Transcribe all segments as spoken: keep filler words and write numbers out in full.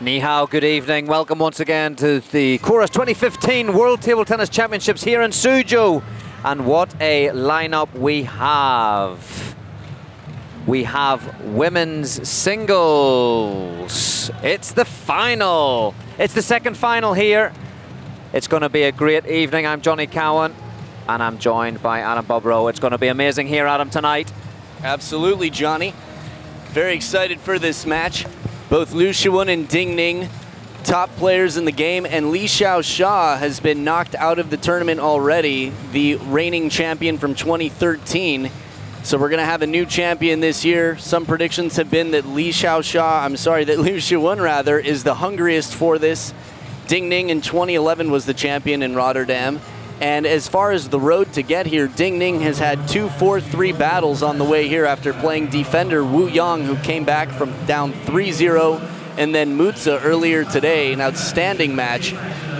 Ni hao, good evening. Welcome once again to the Corus twenty fifteen World Table Tennis Championships here in Suzhou. And what a lineup we have. We have women's singles. It's the final. It's the second final here. It's going to be a great evening. I'm Johnny Cowan and I'm joined by Adam Bobrow. It's going to be amazing here, Adam, tonight. Absolutely, Johnny. Very excited for this match. Both Liu Shiwen and Ding Ning, top players in the game, and Li Xiaoxia has been knocked out of the tournament already, the reigning champion from twenty thirteen. So we're going to have a new champion this year. Some predictions have been that Li Xiaoxia, I'm sorry, that Liu Shiwen rather, is the hungriest for this. Ding Ning in twenty eleven was the champion in Rotterdam. And as far as the road to get here, Ding Ning has had two four three battles on the way here after playing defender Wu Yang, who came back from down three zero, and then Mutsa earlier today, an outstanding match.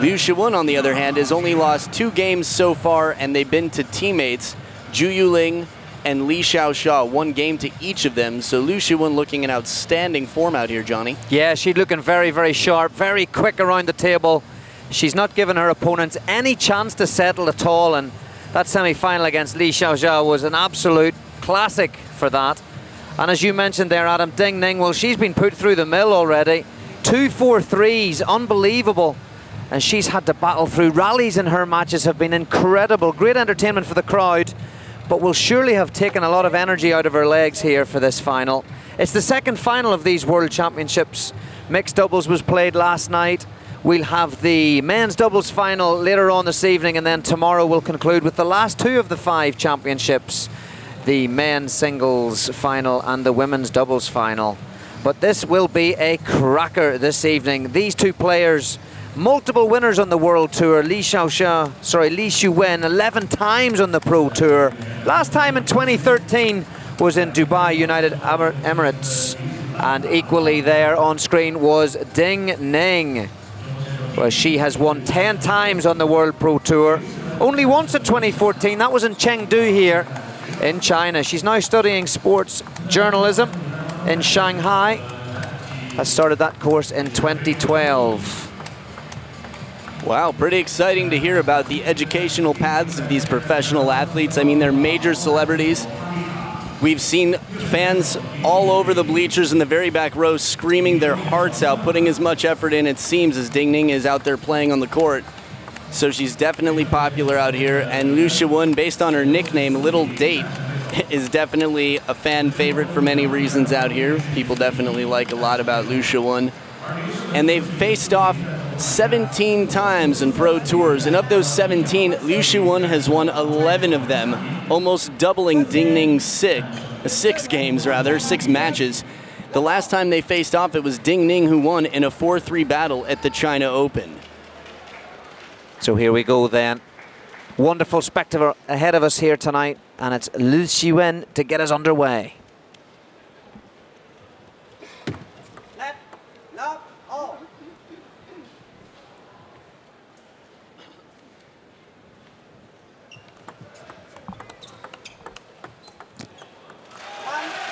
Liu Shiwen, on the other hand, has only lost two games so far, and they've been to teammates, Zhu Yuling and Li Xiaoxia, one game to each of them. So Liu Shiwen looking in outstanding form out here, Johnny. Yeah, she's looking very, very sharp, very quick around the table. She's not given her opponents any chance to settle at all, and that semi-final against Li Xiaoxia was an absolute classic for that. And as you mentioned there, Adam, Ding Ning, well, she's been put through the mill already. Two four threes, unbelievable. And she's had to battle through. Rallies in her matches have been incredible. Great entertainment for the crowd, but will surely have taken a lot of energy out of her legs here for this final. It's the second final of these World Championships. Mixed doubles was played last night. We'll have the men's doubles final later on this evening, and then tomorrow we'll conclude with the last two of the five championships, the men's singles final and the women's doubles final. But this will be a cracker this evening. These two players, multiple winners on the World Tour. Li Xiaoxia, sorry, Li Shiwen, eleven times on the Pro Tour. Last time in twenty thirteen was in Dubai, United Arab Emirates. And equally there on screen was Ding Ning. Well, she has won ten times on the World Pro Tour. Only once in twenty fourteen, that was in Chengdu here in China. She's now studying sports journalism in Shanghai. I started that course in twenty twelve. Wow, pretty exciting to hear about the educational paths of these professional athletes. I mean, they're major celebrities. We've seen fans all over the bleachers in the very back row screaming their hearts out, putting as much effort in, it seems, as Ding Ning is out there playing on the court. So she's definitely popular out here. And Liu Shiwen, based on her nickname, Little Date, is definitely a fan favorite for many reasons out here. People definitely like a lot about Liu Shiwen. And they've faced off seventeen times in Pro Tours, and of those seventeen, Liu Shiwen has won eleven of them, almost doubling Ding Ning's six, six games rather, six matches. The last time they faced off, it was Ding Ning who won in a four three battle at the China Open. So here we go then. Wonderful spectacle ahead of us here tonight, and it's Liu Shiwen to get us underway.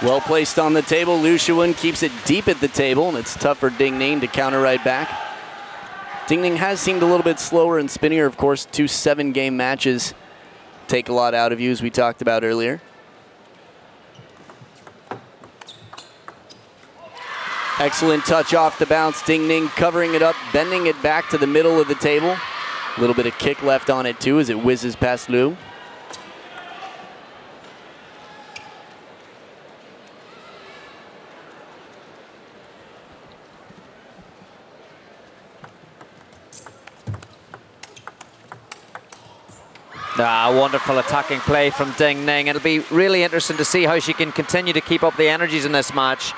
Well placed on the table. Liu Shiwen keeps it deep at the table, and it's tough for Ding Ning to counter right back. Ding Ning has seemed a little bit slower and spinnier, of course. Two seven-game matches take a lot out of you, as we talked about earlier. Excellent touch off the bounce. Ding Ning covering it up, bending it back to the middle of the table. A little bit of kick left on it, too, as it whizzes past Liu. Ah, wonderful attacking play from Ding Ning. It'll be really interesting to see how she can continue to keep up the energies in this match.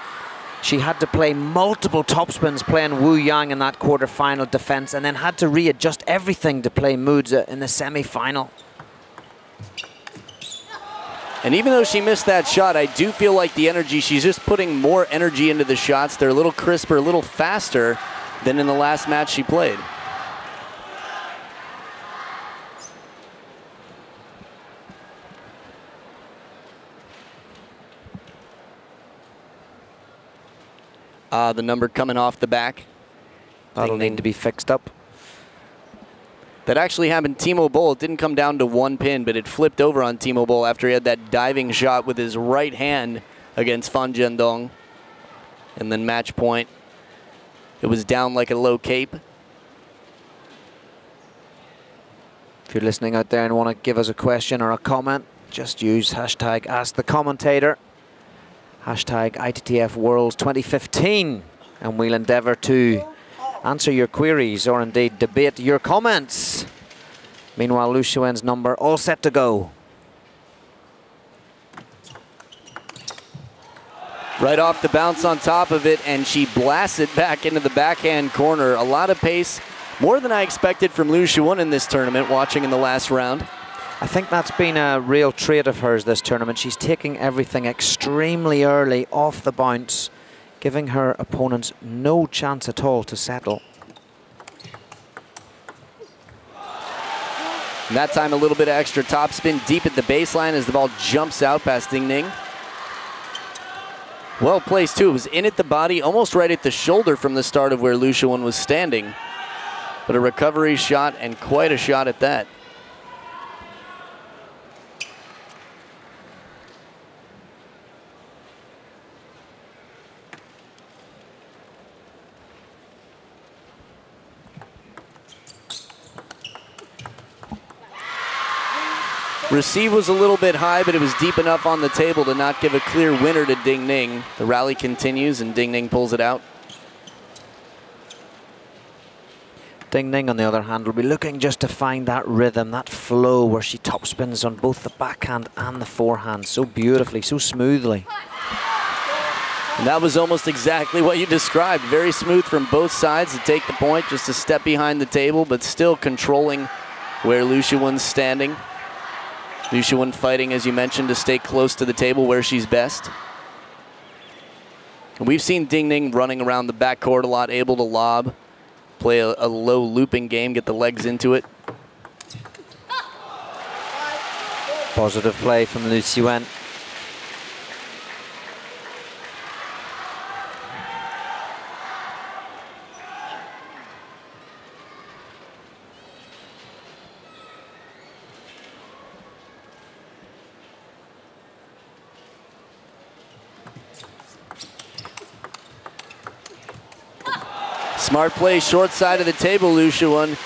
She had to play multiple topspins playing Wu Yang in that quarterfinal defense, and then had to readjust everything to play Mutsa in the semi-final. And even though she missed that shot, I do feel like the energy, she's just putting more energy into the shots. They're a little crisper, a little faster than in the last match she played. Uh, the number coming off the back. That'll need to be fixed up. That actually happened to Timo Boll. It didn't come down to one pin, but it flipped over on Timo Boll after he had that diving shot with his right hand against Fan Zhendong. And then match point. It was down like a low cape. If you're listening out there and want to give us a question or a comment, just use hashtag AskTheCommentator, hashtag I T T F Worlds twenty fifteen, and we'll endeavour to answer your queries or indeed debate your comments. Meanwhile, Liu Shiwen's number all set to go. Right off the bounce on top of it, and she blasts it back into the backhand corner. A lot of pace, more than I expected from Liu Shiwen in this tournament, watching in the last round. I think that's been a real trait of hers this tournament. She's taking everything extremely early off the bounce, giving her opponents no chance at all to settle. And that time a little bit of extra topspin deep at the baseline as the ball jumps out past Ding Ning. Well placed too, it was in at the body, almost right at the shoulder from the start of where Liu Shiwen was standing. But a recovery shot, and quite a shot at that. Receive was a little bit high, but it was deep enough on the table to not give a clear winner to Ding Ning. The rally continues, and Ding Ning pulls it out. Ding Ning, on the other hand, will be looking just to find that rhythm, that flow where she topspins on both the backhand and the forehand so beautifully, so smoothly. And that was almost exactly what you described. Very smooth from both sides to take the point, just a step behind the table, but still controlling where Liu Shiwen's standing. Liu Shiwen fighting, as you mentioned, to stay close to the table where she's best. And we've seen Ding Ning running around the backcourt a lot, able to lob, play a, a low looping game, get the legs into it. Positive play from Liu Shiwen. Smart play, short side of the table, Liu Shiwen.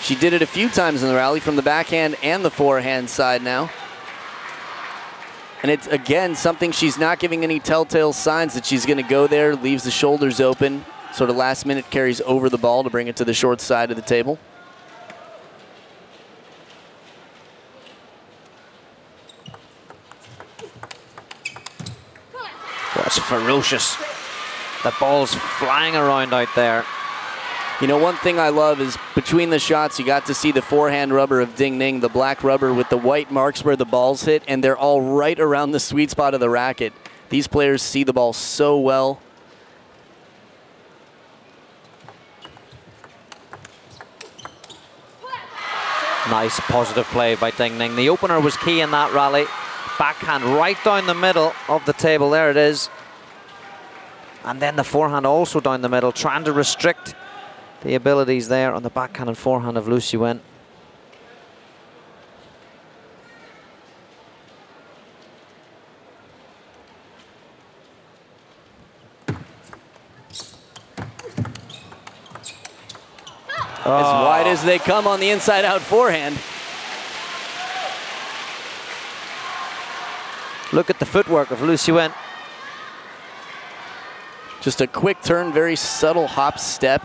She did it a few times in the rally from the backhand and the forehand side now. And it's, again, something she's not giving any telltale signs that she's going to go there, leaves the shoulders open, sort of last minute carries over the ball to bring it to the short side of the table. That's ferocious. The ball's flying around out there. You know, one thing I love is between the shots, you got to see the forehand rubber of Ding Ning, the black rubber with the white marks where the balls hit, and they're all right around the sweet spot of the racket. These players see the ball so well. Nice positive play by Ding Ning. The opener was key in that rally. Backhand right down the middle of the table. There it is. And then the forehand also down the middle, trying to restrict the abilities there on the backhand and forehand of Liu Shiwen. Oh. As wide as they come on the inside out forehand. Look at the footwork of Liu Shiwen. Just a quick turn, very subtle hop step.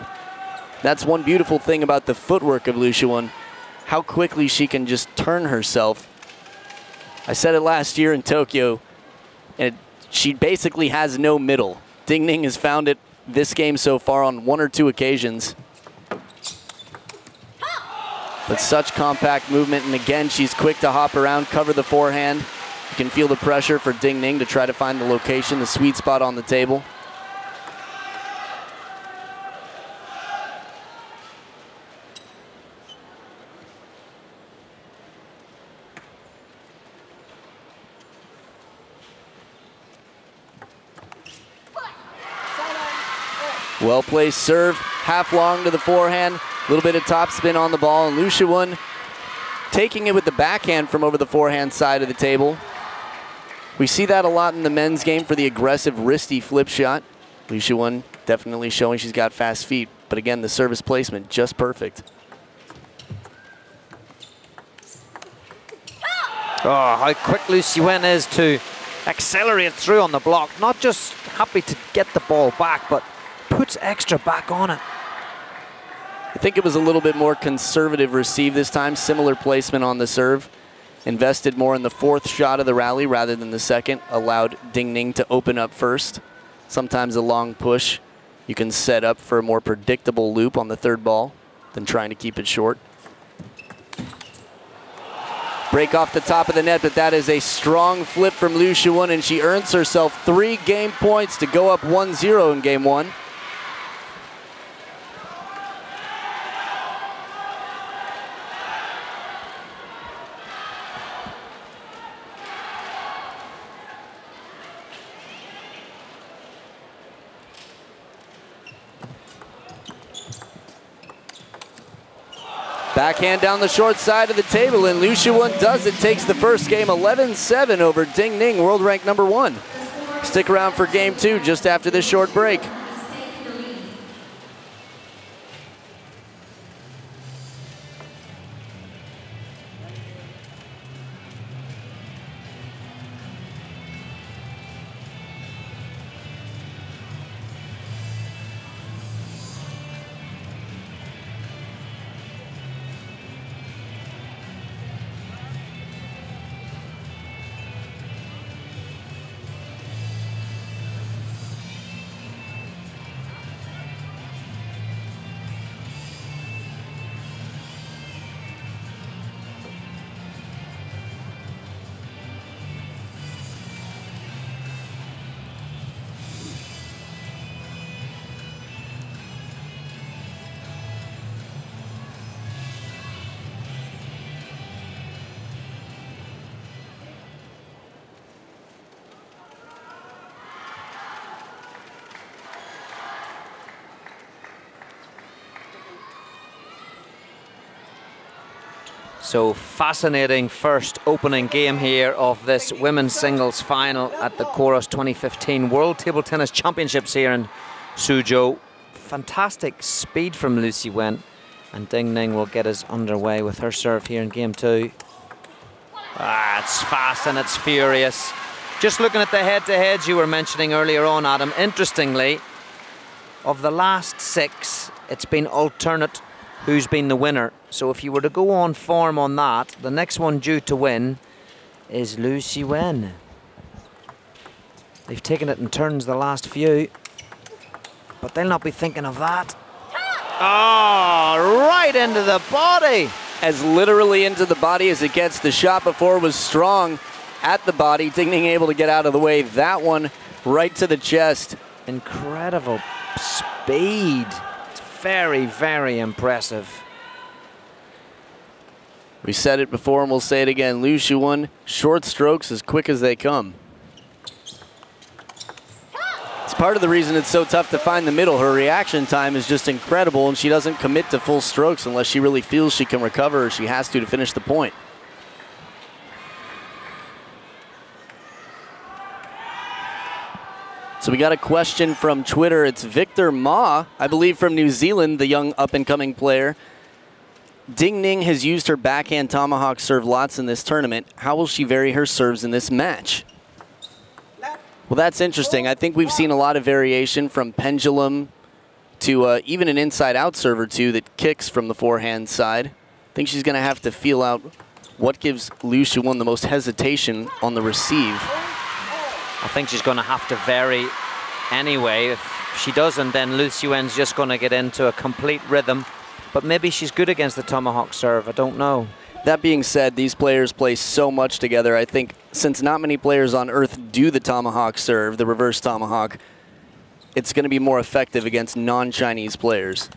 That's one beautiful thing about the footwork of Liu Shiwen, how quickly she can just turn herself. I said it last year in Tokyo, and it, she basically has no middle. Ding Ning has found it this game so far on one or two occasions. But such compact movement, and again, she's quick to hop around, cover the forehand. You can feel the pressure for Ding Ning to try to find the location, the sweet spot on the table. Well-placed serve, half long to the forehand, a little bit of topspin on the ball, and Liu Shiwen taking it with the backhand from over the forehand side of the table. We see that a lot in the men's game for the aggressive wristy flip shot. Liu Shiwen definitely showing she's got fast feet, but again, the service placement just perfect. Oh, how quick Liu Shiwen is to accelerate through on the block. Not just happy to get the ball back, but puts extra back on it. I think it was a little bit more conservative receive this time, similar placement on the serve. Invested more in the fourth shot of the rally rather than the second, allowed Ding Ning to open up first. Sometimes a long push, you can set up for a more predictable loop on the third ball than trying to keep it short. Break off the top of the net, but that is a strong flip from Liu Shiwen, and she earns herself three game points to go up one zero in game one. Backhand down the short side of the table, and Liu Shiwen does it, takes the first game eleven seven over Ding Ning, world ranked number one. Stick around for game two just after this short break. So fascinating first opening game here of this women's singles final at the Corus twenty fifteen World Table Tennis Championships here in Suzhou. Fantastic speed from Liu Shiwen, and Ding Ning will get us underway with her serve here in game two. Ah, it's fast and it's furious. Just looking at the head-to-heads you were mentioning earlier on, Adam, interestingly, of the last six, it's been alternate who's been the winner. So if you were to go on form on that, the next one due to win is Liu Shiwen. They've taken it in turns the last few, but they'll not be thinking of that. Oh, right into the body. As literally into the body as it gets. The shot before was strong at the body. Ding Ning able to get out of the way. That one right to the chest. Incredible speed. It's very, very impressive. We said it before and we'll say it again. Liu Shiwen, short strokes as quick as they come. It's part of the reason it's so tough to find the middle. Her reaction time is just incredible, and she doesn't commit to full strokes unless she really feels she can recover or she has to to finish the point. So we got a question from Twitter. It's Victor Ma, I believe from New Zealand, the young up-and-coming player. Ding Ning has used her backhand tomahawk serve lots in this tournament. How will she vary her serves in this match? Well, that's interesting. I think we've seen a lot of variation from pendulum to uh, even an inside-out serve or two that kicks from the forehand side. I think she's going to have to feel out what gives Liu Shiwen the most hesitation on the receive. I think she's going to have to vary anyway. If she doesn't, then Liu Shiwen's just going to get into a complete rhythm. But maybe she's good against the tomahawk serve, I don't know. That being said, these players play so much together. I think since not many players on earth do the tomahawk serve, the reverse tomahawk, it's going to be more effective against non-Chinese players.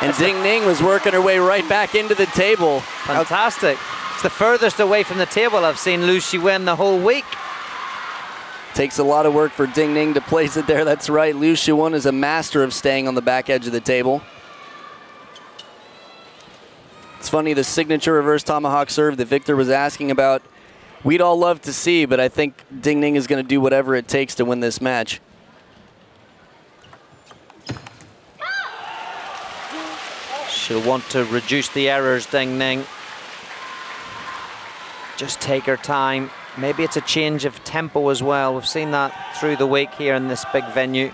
And Ding Ning was working her way right back into the table. Fantastic. It's the furthest away from the table I've seen Liu Shiwen the whole week. Takes a lot of work for Ding Ning to place it there. That's right. Liu Shiwen is a master of staying on the back edge of the table. It's funny, the signature reverse tomahawk serve that Victor was asking about, we'd all love to see, but I think Ding Ning is going to do whatever it takes to win this match. She'll want to reduce the errors, Ding Ning. Just take her time. Maybe it's a change of tempo as well. We've seen that through the week here in this big venue.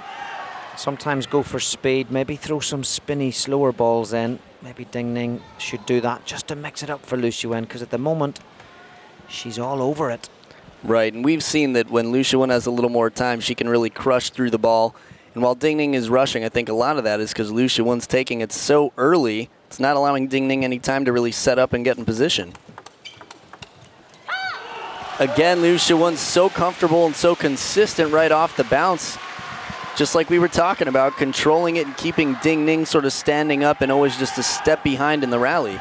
Sometimes go for speed, maybe throw some spinny, slower balls in. Maybe Ding Ning should do that just to mix it up for Liu Shiwen, because at the moment, she's all over it. Right, and we've seen that when Liu Shiwen has a little more time, she can really crush through the ball. And while Ding Ning is rushing, I think a lot of that is because Liu Shiwen's taking it so early, it's not allowing Ding Ning any time to really set up and get in position. Again, Liu Shiwen's so comfortable and so consistent right off the bounce. Just like we were talking about, controlling it and keeping Ding Ning sort of standing up and always just a step behind in the rally.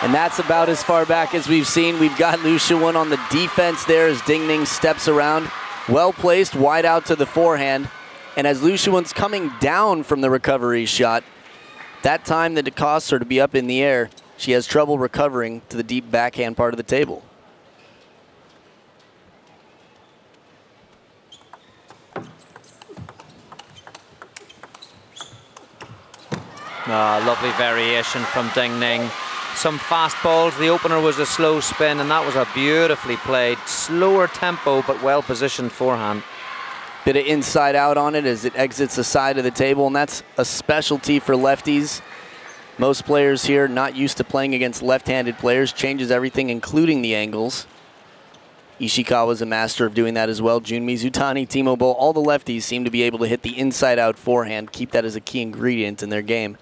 And that's about as far back as we've seen. We've got Liu Shiwen on the defense there as Ding Ning steps around. Well placed, wide out to the forehand. And as Liu Shiwen's coming down from the recovery shot, that time that it costs her to be up in the air, she has trouble recovering to the deep backhand part of the table. Ah, lovely variation from Ding Ning. Some fast balls. The opener was a slow spin, and that was a beautifully played, slower tempo, but well-positioned forehand. Bit of inside out on it as it exits the side of the table, and that's a specialty for lefties. Most players here not used to playing against left-handed players. Changes everything, including the angles. Ishikawa is a master of doing that as well. Jun Mizutani, Timo Boll, all the lefties seem to be able to hit the inside-out forehand, keep that as a key ingredient in their game.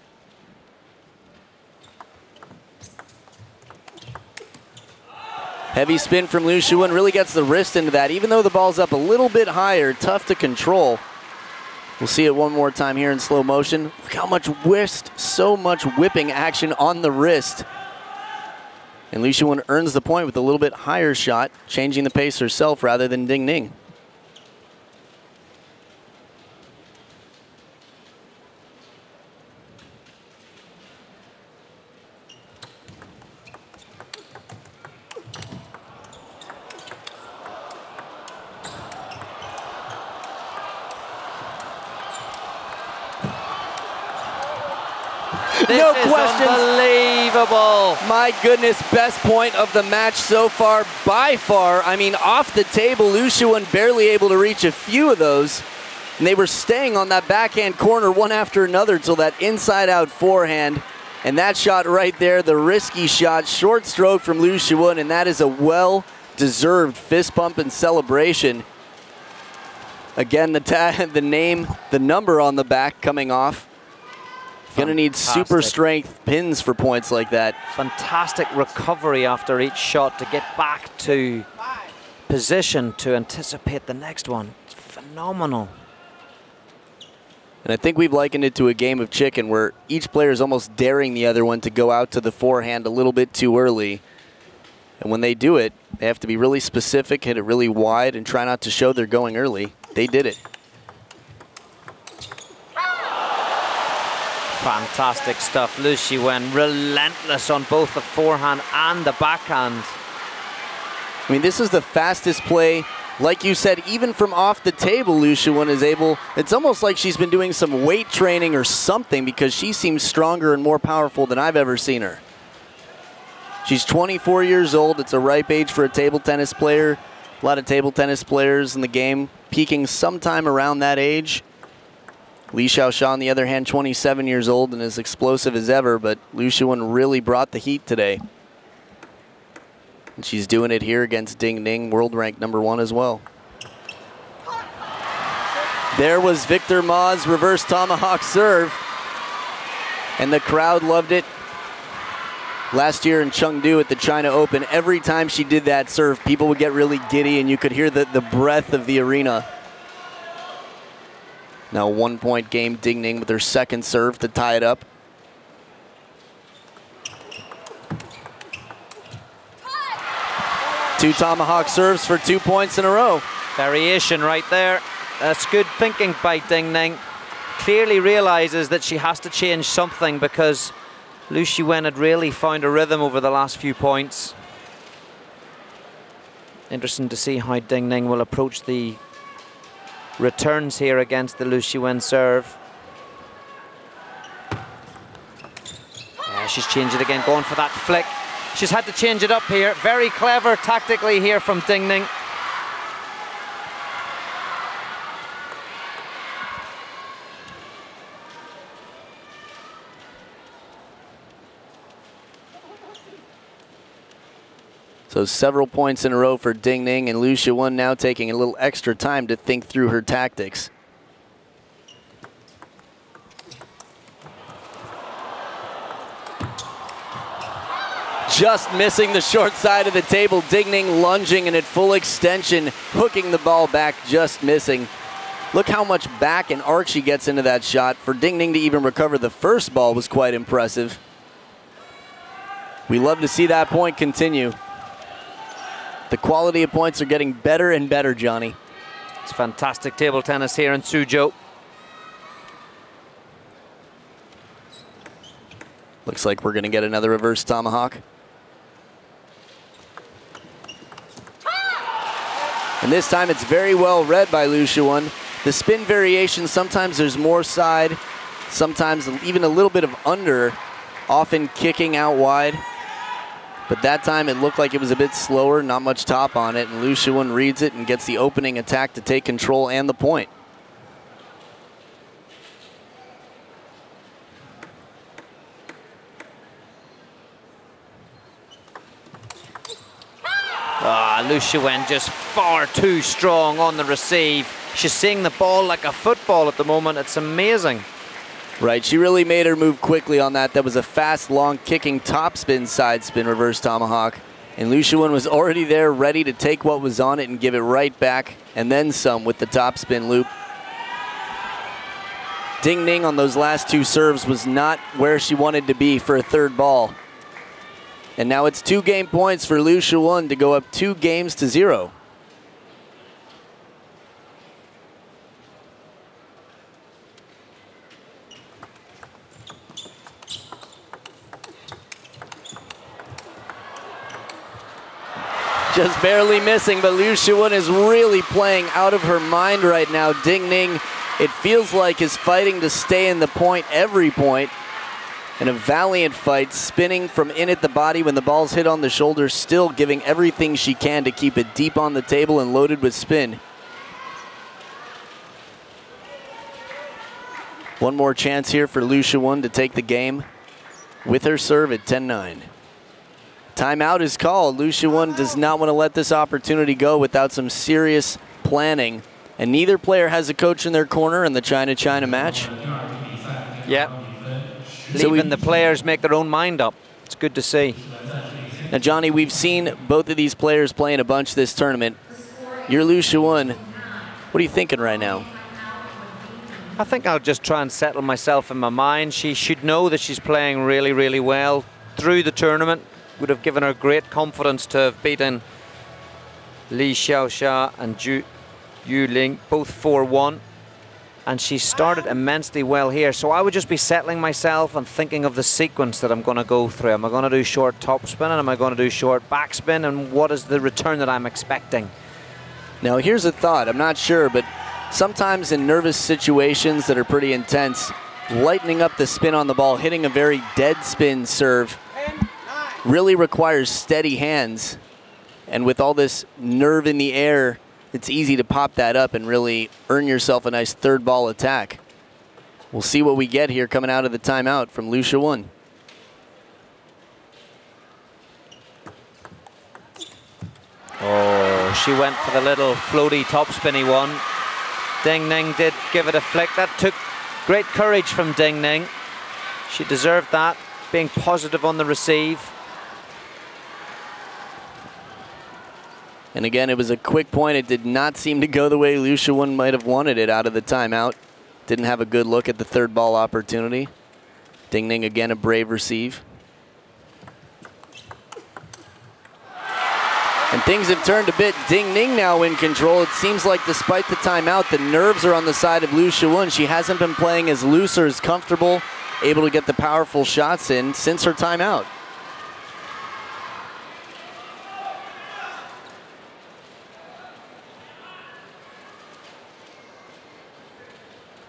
Heavy spin from Liu Shiwen, really gets the wrist into that. Even though the ball's up a little bit higher, tough to control. We'll see it one more time here in slow motion. Look how much wrist, so much whipping action on the wrist. And Liu Shiwen earns the point with a little bit higher shot, changing the pace herself rather than Ding Ning. This no questions. Unbelievable. My goodness, best point of the match so far, by far. I mean, off the table, Liu Shiwen barely able to reach a few of those. And they were staying on that backhand corner one after another till that inside-out forehand. And that shot right there, the risky shot, short stroke from Liu Shiwen, and that is a well-deserved fist bump and celebration. Again, the, ta the name, the number on the back coming off. Going to need super strength pins for points like that. Fantastic recovery after each shot to get back to position to anticipate the next one. It's phenomenal. And I think we've likened it to a game of chicken where each player is almost daring the other one to go out to the forehand a little bit too early. And when they do it, they have to be really specific, hit it really wide, and try not to show they're going early. They did it. Fantastic stuff. Liu Shiwen relentless on both the forehand and the backhand. I mean, this is the fastest play. Like you said, even from off the table, Liu Shiwen is able. It's almost like she's been doing some weight training or something, because she seems stronger and more powerful than I've ever seen her. She's twenty-four years old. It's a ripe age for a table tennis player. A lot of table tennis players in the game peaking sometime around that age. Li Xiaoxia, on the other hand, twenty-seven years old and as explosive as ever, but Liu Shiwen really brought the heat today. And she's doing it here against Ding Ning, world ranked number one as well. There was Victor Ma's reverse tomahawk serve, and the crowd loved it. last year in Chengdu at the China Open. Every time she did that serve, people would get really giddy, and you could hear the, the breath of the arena. Now one-point game, Ding Ning with her second serve to tie it up. Two tomahawk serves for two points in a row. Variation right there. That's good thinking by Ding Ning. Clearly realizes that she has to change something because Liu Shiwen had really found a rhythm over the last few points. Interesting to see how Ding Ning will approach the returns here against the Liu Shiwen serve. Yeah, she's changed it again, going for that flick. She's had to change it up here. Very clever tactically here from Ding Ning. So several points in a row for Ding Ning, and Liu Shiwen now taking a little extra time to think through her tactics. Just missing the short side of the table. Ding Ning lunging and at full extension, hooking the ball back, just missing. Look how much back and arc she gets into that shot. For Ding Ning to even recover the first ball was quite impressive. We love to see that point continue. The quality of points are getting better and better, Johnny. It's fantastic table tennis here in Suzhou. Looks like we're going to get another reverse tomahawk. And this time it's very well read by Liu Shiwen. The spin variation, sometimes there's more side, sometimes even a little bit of under, often kicking out wide. But that time it looked like it was a bit slower, not much top on it, and Liu Shiwen reads it and gets the opening attack to take control and the point. Ah, Liu Shiwen just far too strong on the receive. She's seeing the ball like a football at the moment. It's amazing. Right, she really made her move quickly on that. That was a fast, long, kicking topspin, side spin, reverse tomahawk. And Liu Shiwen was already there, ready to take what was on it and give it right back, and then some with the topspin loop. Ding Ning on those last two serves was not where she wanted to be for a third ball. And now it's two game points for Liu Shiwen to go up two games to zero. Just barely missing, but Liu Shiwen is really playing out of her mind right now. Ding Ning, it feels like, is fighting to stay in the point every point. And a valiant fight, spinning from in at the body when the ball's hit on the shoulder, still giving everything she can to keep it deep on the table and loaded with spin. One more chance here for Liu Shiwen to take the game with her serve at ten nine. Timeout is called. Liu Shiwen does not want to let this opportunity go without some serious planning. And neither player has a coach in their corner in the China-China match. Yep. So even the players make their own mind up. It's good to see. Now, Johnny, we've seen both of these players playing a bunch this tournament. You're Liu Shiwen. What are you thinking right now? I think I'll just try and settle myself in my mind. She should know that she's playing really, really well through the tournament. Would have given her great confidence to have beaten Li Xiaoxia and Zhu Yuling, both four one. And she started immensely well here. So I would just be settling myself and thinking of the sequence that I'm going to go through. Am I going to do short topspin, and am I going to do short backspin, and what is the return that I'm expecting? Now here's a thought, I'm not sure, but sometimes in nervous situations that are pretty intense, lightening up the spin on the ball, hitting a very dead spin serve, really requires steady hands, and with all this nerve in the air, it's easy to pop that up and really earn yourself a nice third ball attack. We'll see what we get here coming out of the timeout from Liu Shiwen. Oh, she went for the little floaty topspinny one. Ding Ning did give it a flick. That took great courage from Ding Ning. She deserved that, being positive on the receive. And again, it was a quick point. It did not seem to go the way Liu Shiwen might have wanted it out of the timeout. Didn't have a good look at the third ball opportunity. Ding Ning again, a brave receive. And things have turned a bit. Ding Ning now in control. It seems like despite the timeout, the nerves are on the side of Liu Shiwen. She hasn't been playing as loose or as comfortable, able to get the powerful shots in since her timeout.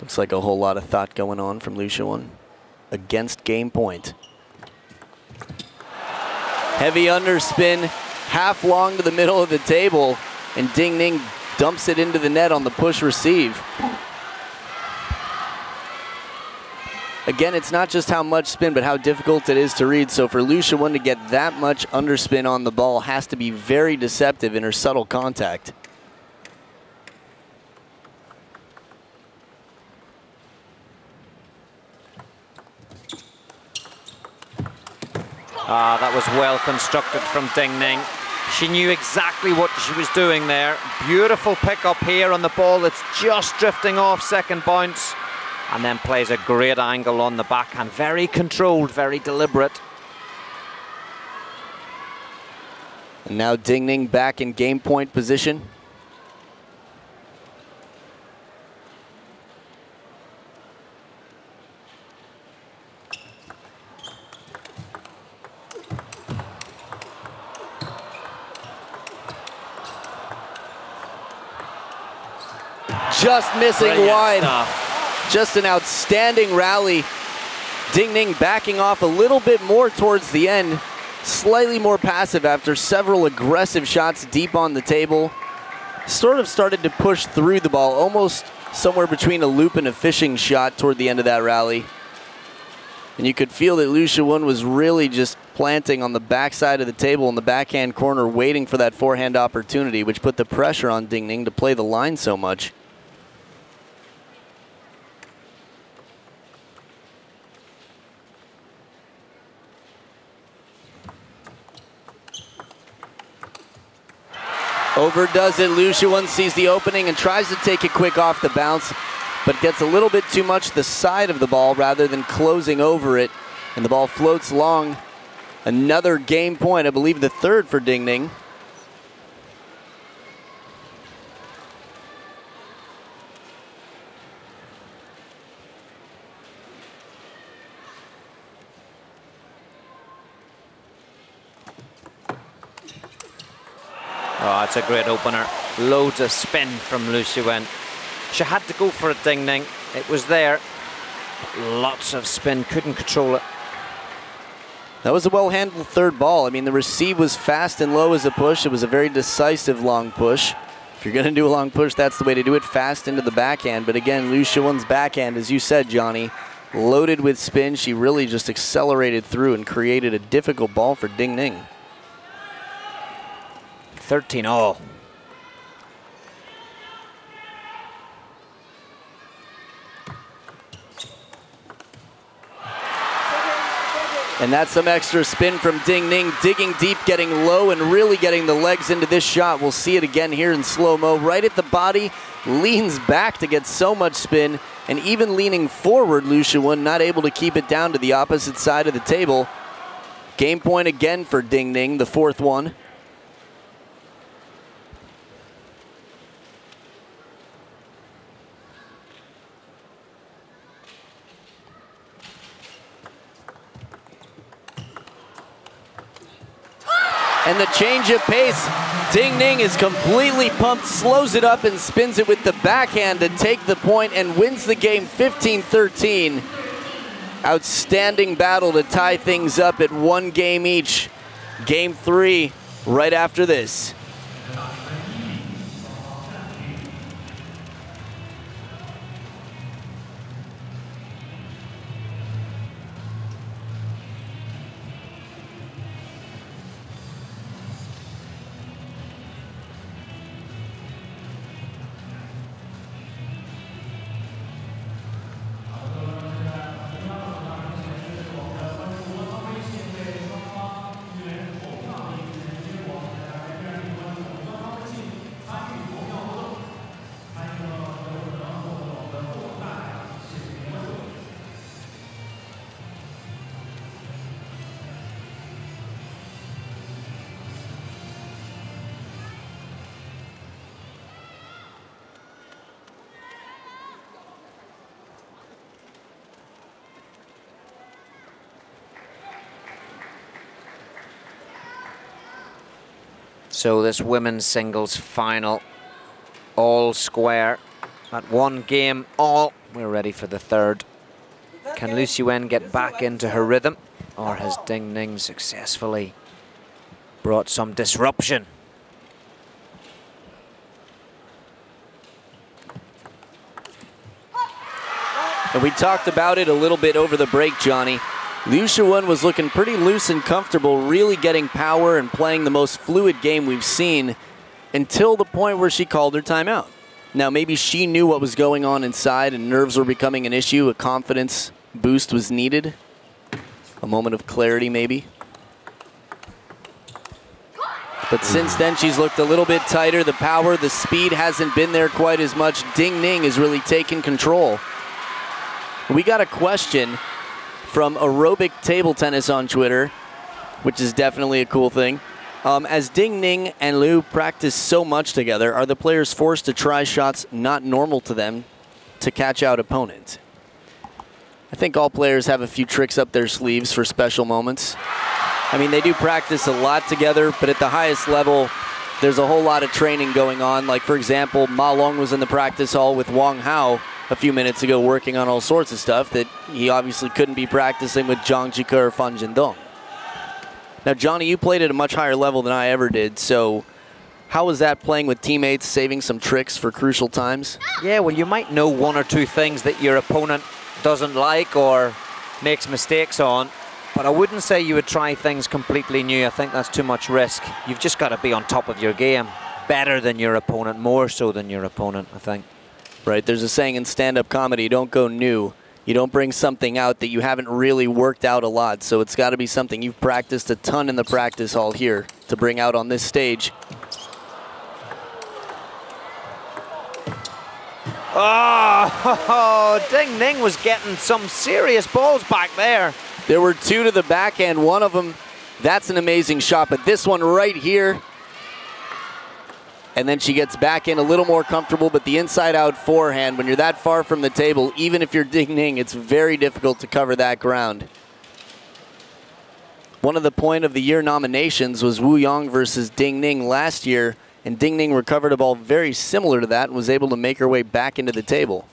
Looks like a whole lot of thought going on from Liu Shiwen against game point. Heavy underspin. Half long to the middle of the table, and Ding Ning dumps it into the net on the push receive. Again, it's not just how much spin, but how difficult it is to read. So for Liu Shiwen to get that much underspin on the ball has to be very deceptive in her subtle contact. Ah, that was well constructed from Ding Ning. She knew exactly what she was doing there. Beautiful pick up here on the ball. It's just drifting off second bounce. And then plays a great angle on the backhand. Very controlled, very deliberate. And now Ding Ning back in game point position. Just missing Brilliant wide. Stuff. Just an outstanding rally. Ding Ning backing off a little bit more towards the end. Slightly more passive after several aggressive shots deep on the table. Sort of started to push through the ball, almost somewhere between a loop and a fishing shot toward the end of that rally. And you could feel that Liu Shiwen was really just planting on the backside of the table in the backhand corner, waiting for that forehand opportunity, which put the pressure on Ding Ning to play the line so much. Overdoes it. Liu Shiwen sees the opening and tries to take it quick off the bounce, but gets a little bit too much the side of the ball rather than closing over it, and the ball floats long. Another game point, I believe the third for Ding Ning. Oh, it's a great opener. Loads of spin from Liu Shiwen. She had to go for it, Ding Ning. It was there. Lots of spin, couldn't control it. That was a well-handled third ball. I mean, the receive was fast and low as a push. It was a very decisive long push. If you're going to do a long push, that's the way to do it, fast into the backhand. But again, Liu Shiwen's backhand, as you said, Johnny, loaded with spin. She really just accelerated through and created a difficult ball for Ding Ning. thirteen all. And that's some extra spin from Ding Ning, digging deep, getting low, and really getting the legs into this shot. We'll see it again here in slow-mo. Right at the body, leans back to get so much spin, and even leaning forward, Liu Shiwen not able to keep it down to the opposite side of the table. Game point again for Ding Ning, the fourth one. And the change of pace, Ding Ning is completely pumped, slows it up and spins it with the backhand to take the point and wins the game fifteen thirteen. Outstanding battle to tie things up at one game each. Game three, right after this. So this women's singles final, all square at one game all. We're ready for the third. Can Liu Shiwen get back into her rhythm, or has Ding Ning successfully brought some disruption? And we talked about it a little bit over the break, Johnny. Liu Shiwen was looking pretty loose and comfortable, really getting power and playing the most fluid game we've seen until the point where she called her timeout. Now, maybe she knew what was going on inside and nerves were becoming an issue. A confidence boost was needed. A moment of clarity, maybe. But since then, she's looked a little bit tighter. The power, the speed hasn't been there quite as much. Ding Ning has really taken control. We got a question from Aerobic Table Tennis on Twitter, which is definitely a cool thing. Um, as Ding Ning and Liu practice so much together, are the players forced to try shots not normal to them to catch out opponents? I think all players have a few tricks up their sleeves for special moments. I mean, they do practice a lot together, but at the highest level, there's a whole lot of training going on. Like, for example, Ma Long was in the practice hall with Wang Hao a few minutes ago working on all sorts of stuff that he obviously couldn't be practicing with Zhang Jike or Fan Zhendong. Now, Johnny, you played at a much higher level than I ever did, so how was that playing with teammates, saving some tricks for crucial times? Yeah, well, you might know one or two things that your opponent doesn't like or makes mistakes on, but I wouldn't say you would try things completely new. I think that's too much risk. You've just got to be on top of your game, better than your opponent, more so than your opponent, I think. Right, there's a saying in stand-up comedy, don't go new. You don't bring something out that you haven't really worked out a lot, so it's got to be something you've practiced a ton in the practice hall here to bring out on this stage. Oh, Ding Ning was getting some serious balls back there. There were two to the backhand, one of them, that's an amazing shot, but this one right here, and then she gets back in a little more comfortable, but the inside-out forehand, when you're that far from the table, even if you're Ding Ning, it's very difficult to cover that ground. One of the point of the year nominations was Wu Yang versus Ding Ning last year, and Ding Ning recovered a ball very similar to that and was able to make her way back into the table.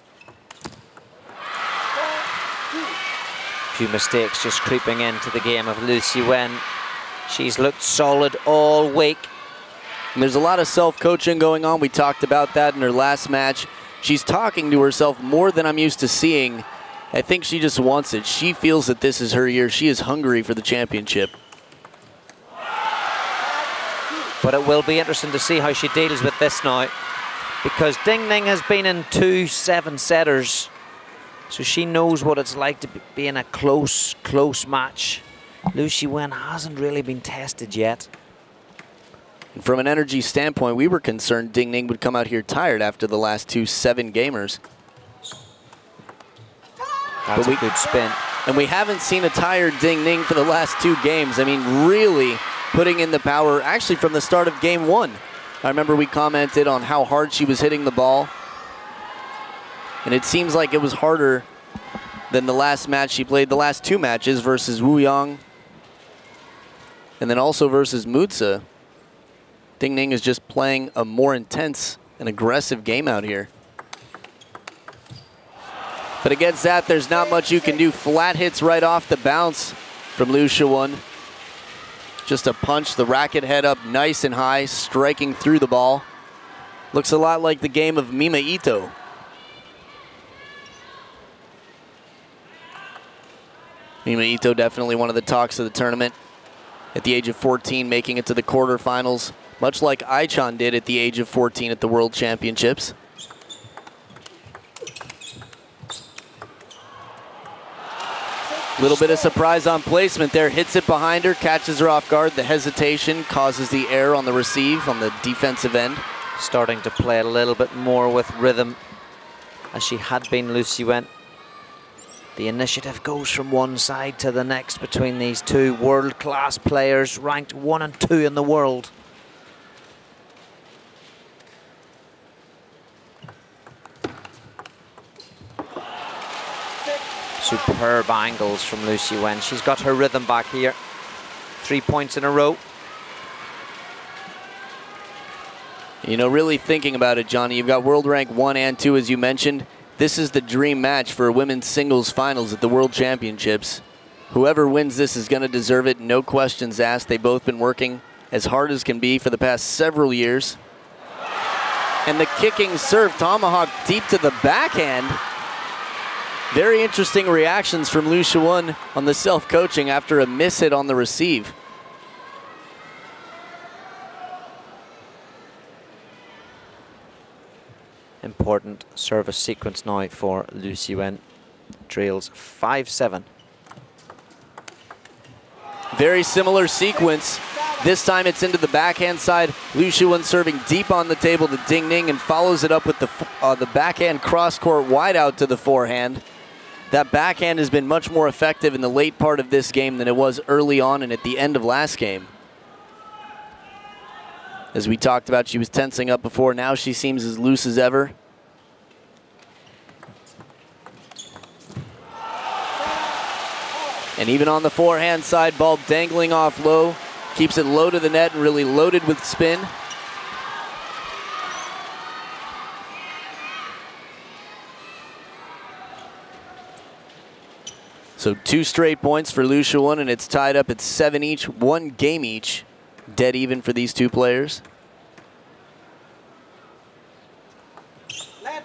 A few mistakes just creeping into the game of Liu Shiwen. She's looked solid all week. And there's a lot of self-coaching going on. We talked about that in her last match. She's talking to herself more than I'm used to seeing. I think she just wants it. She feels that this is her year. She is hungry for the championship. But it will be interesting to see how she deals with this now, because Ding Ning has been in two seven-setters, so she knows what it's like to be in a close, close match. Liu Shiwen hasn't really been tested yet. From an energy standpoint, we were concerned Ding Ning would come out here tired after the last two seven gamers. That's a good spin. And we haven't seen a tired Ding Ning for the last two games. I mean, really putting in the power, actually from the start of game one. I remember we commented on how hard she was hitting the ball. And it seems like it was harder than the last match she played, the last two matches versus Wu Yang. And then also versus Mutsa. Ding Ning is just playing a more intense and aggressive game out here. But against that, there's not much you can do. Flat hits right off the bounce from Liu Shiwen. Just a punch, the racket head up nice and high, striking through the ball. Looks a lot like the game of Mima Ito. Mima Ito definitely one of the talks of the tournament. At the age of fourteen, making it to the quarterfinals, much like Aichon did at the age of fourteen at the World Championships. A little bit of surprise on placement there. Hits it behind her, catches her off guard. The hesitation causes the error on the receive on the defensive end. Starting to play a little bit more with rhythm as she had been, Liu Shiwen. The initiative goes from one side to the next between these two world-class players, ranked one and two in the world. Superb angles from Liu Shiwen. She's got her rhythm back here. Three points in a row. You know, really thinking about it, Johnny, you've got world rank one and two, as you mentioned. This is the dream match for women's singles finals at the World Championships. Whoever wins this is going to deserve it, no questions asked. They've both been working as hard as can be for the past several years. And the kicking serve, tomahawk deep to the backhand. Very interesting reactions from Liu Shiwen on the self-coaching after a miss hit on the receive. Important service sequence now for Liu Shiwen. Trails five seven. Very similar sequence. This time it's into the backhand side. Liu Shiwen serving deep on the table to Ding Ning and follows it up with the, uh, the backhand cross-court wide out to the forehand. That backhand has been much more effective in the late part of this game than it was early on and at the end of last game. As we talked about, she was tensing up before. Now she seems as loose as ever. And even on the forehand side, ball dangling off low. Keeps it low to the net and really loaded with spin. So two straight points for Liu Shiwen, and it's tied up at seven each, one game each. Dead even for these two players. Net.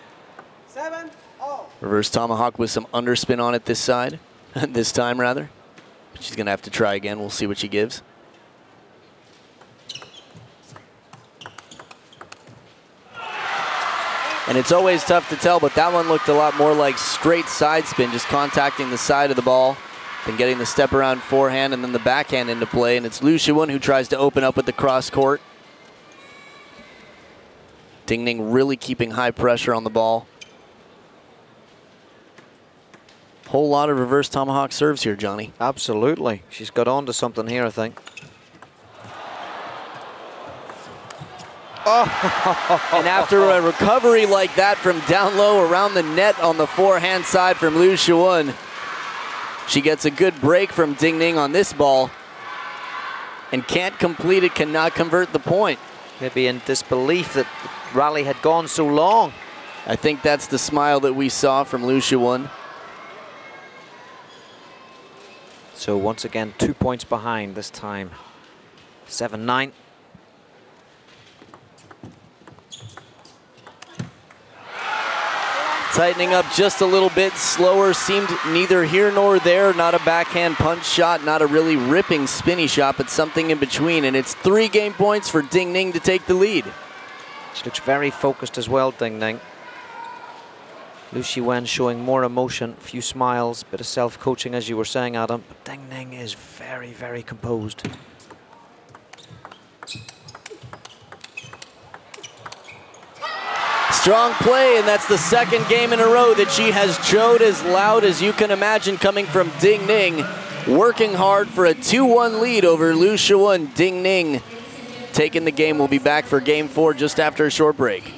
Seven. Oh. Reverse tomahawk with some underspin on it this side, this time rather. But she's gonna have to try again. We'll see what she gives. And it's always tough to tell, but that one looked a lot more like straight side spin, just contacting the side of the ball. And getting the step around forehand and then the backhand into play, and it's Liu Shiwen who tries to open up with the cross court. Ding Ning really keeping high pressure on the ball. Whole lot of reverse tomahawk serves here, Johnny. Absolutely. She's got on to something here, I think. Oh. And after a recovery like that from down low around the net on the forehand side from Liu Shiwen, she gets a good break from Ding Ning on this ball and can't complete it, cannot convert the point. Maybe in disbelief that the rally had gone so long. I think that's the smile that we saw from Liu Shiwen. So once again, two points behind this time. seven nine. Tightening up just a little bit, slower, seemed neither here nor there. Not a backhand punch shot, not a really ripping spinny shot, but something in between. And it's three game points for Ding Ning to take the lead. She looks very focused as well, Ding Ning. Liu Shiwen showing more emotion, a few smiles, bit of self-coaching as you were saying, Adam. But Ding Ning is very, very composed. Strong play, and that's the second game in a row that she has joked as loud as you can imagine coming from Ding Ning. Working hard for a two one lead over Liu Shiwen. Ding Ning taking the game. We'll be back for game four just after a short break.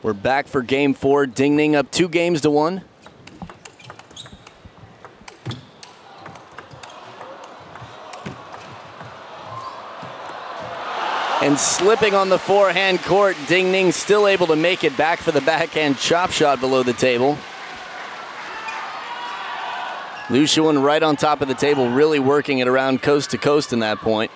We're back for game four. Ding Ning up two games to one. And slipping on the forehand court, Ding Ning still able to make it back for the backhand chop shot below the table. Liu Shiwen right on top of the table, really working it around coast to coast in that point.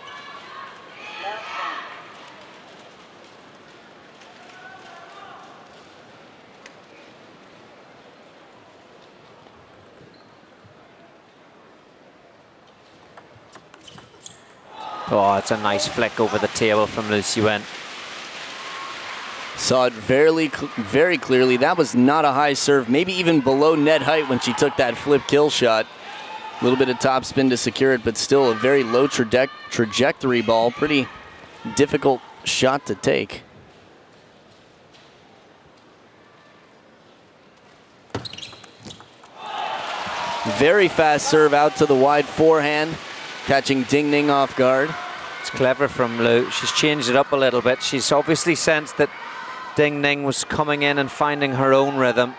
Oh, it's a nice flick over the table from Liu Shiwen. Saw it very, very clearly. That was not a high serve, maybe even below net height when she took that flip kill shot. A little bit of topspin to secure it, but still a very low traje trajectory ball. Pretty difficult shot to take. Very fast serve out to the wide forehand, catching Ding Ning off guard. It's clever from Liu. She's changed it up a little bit. She's obviously sensed that Ding Ning was coming in and finding her own rhythm.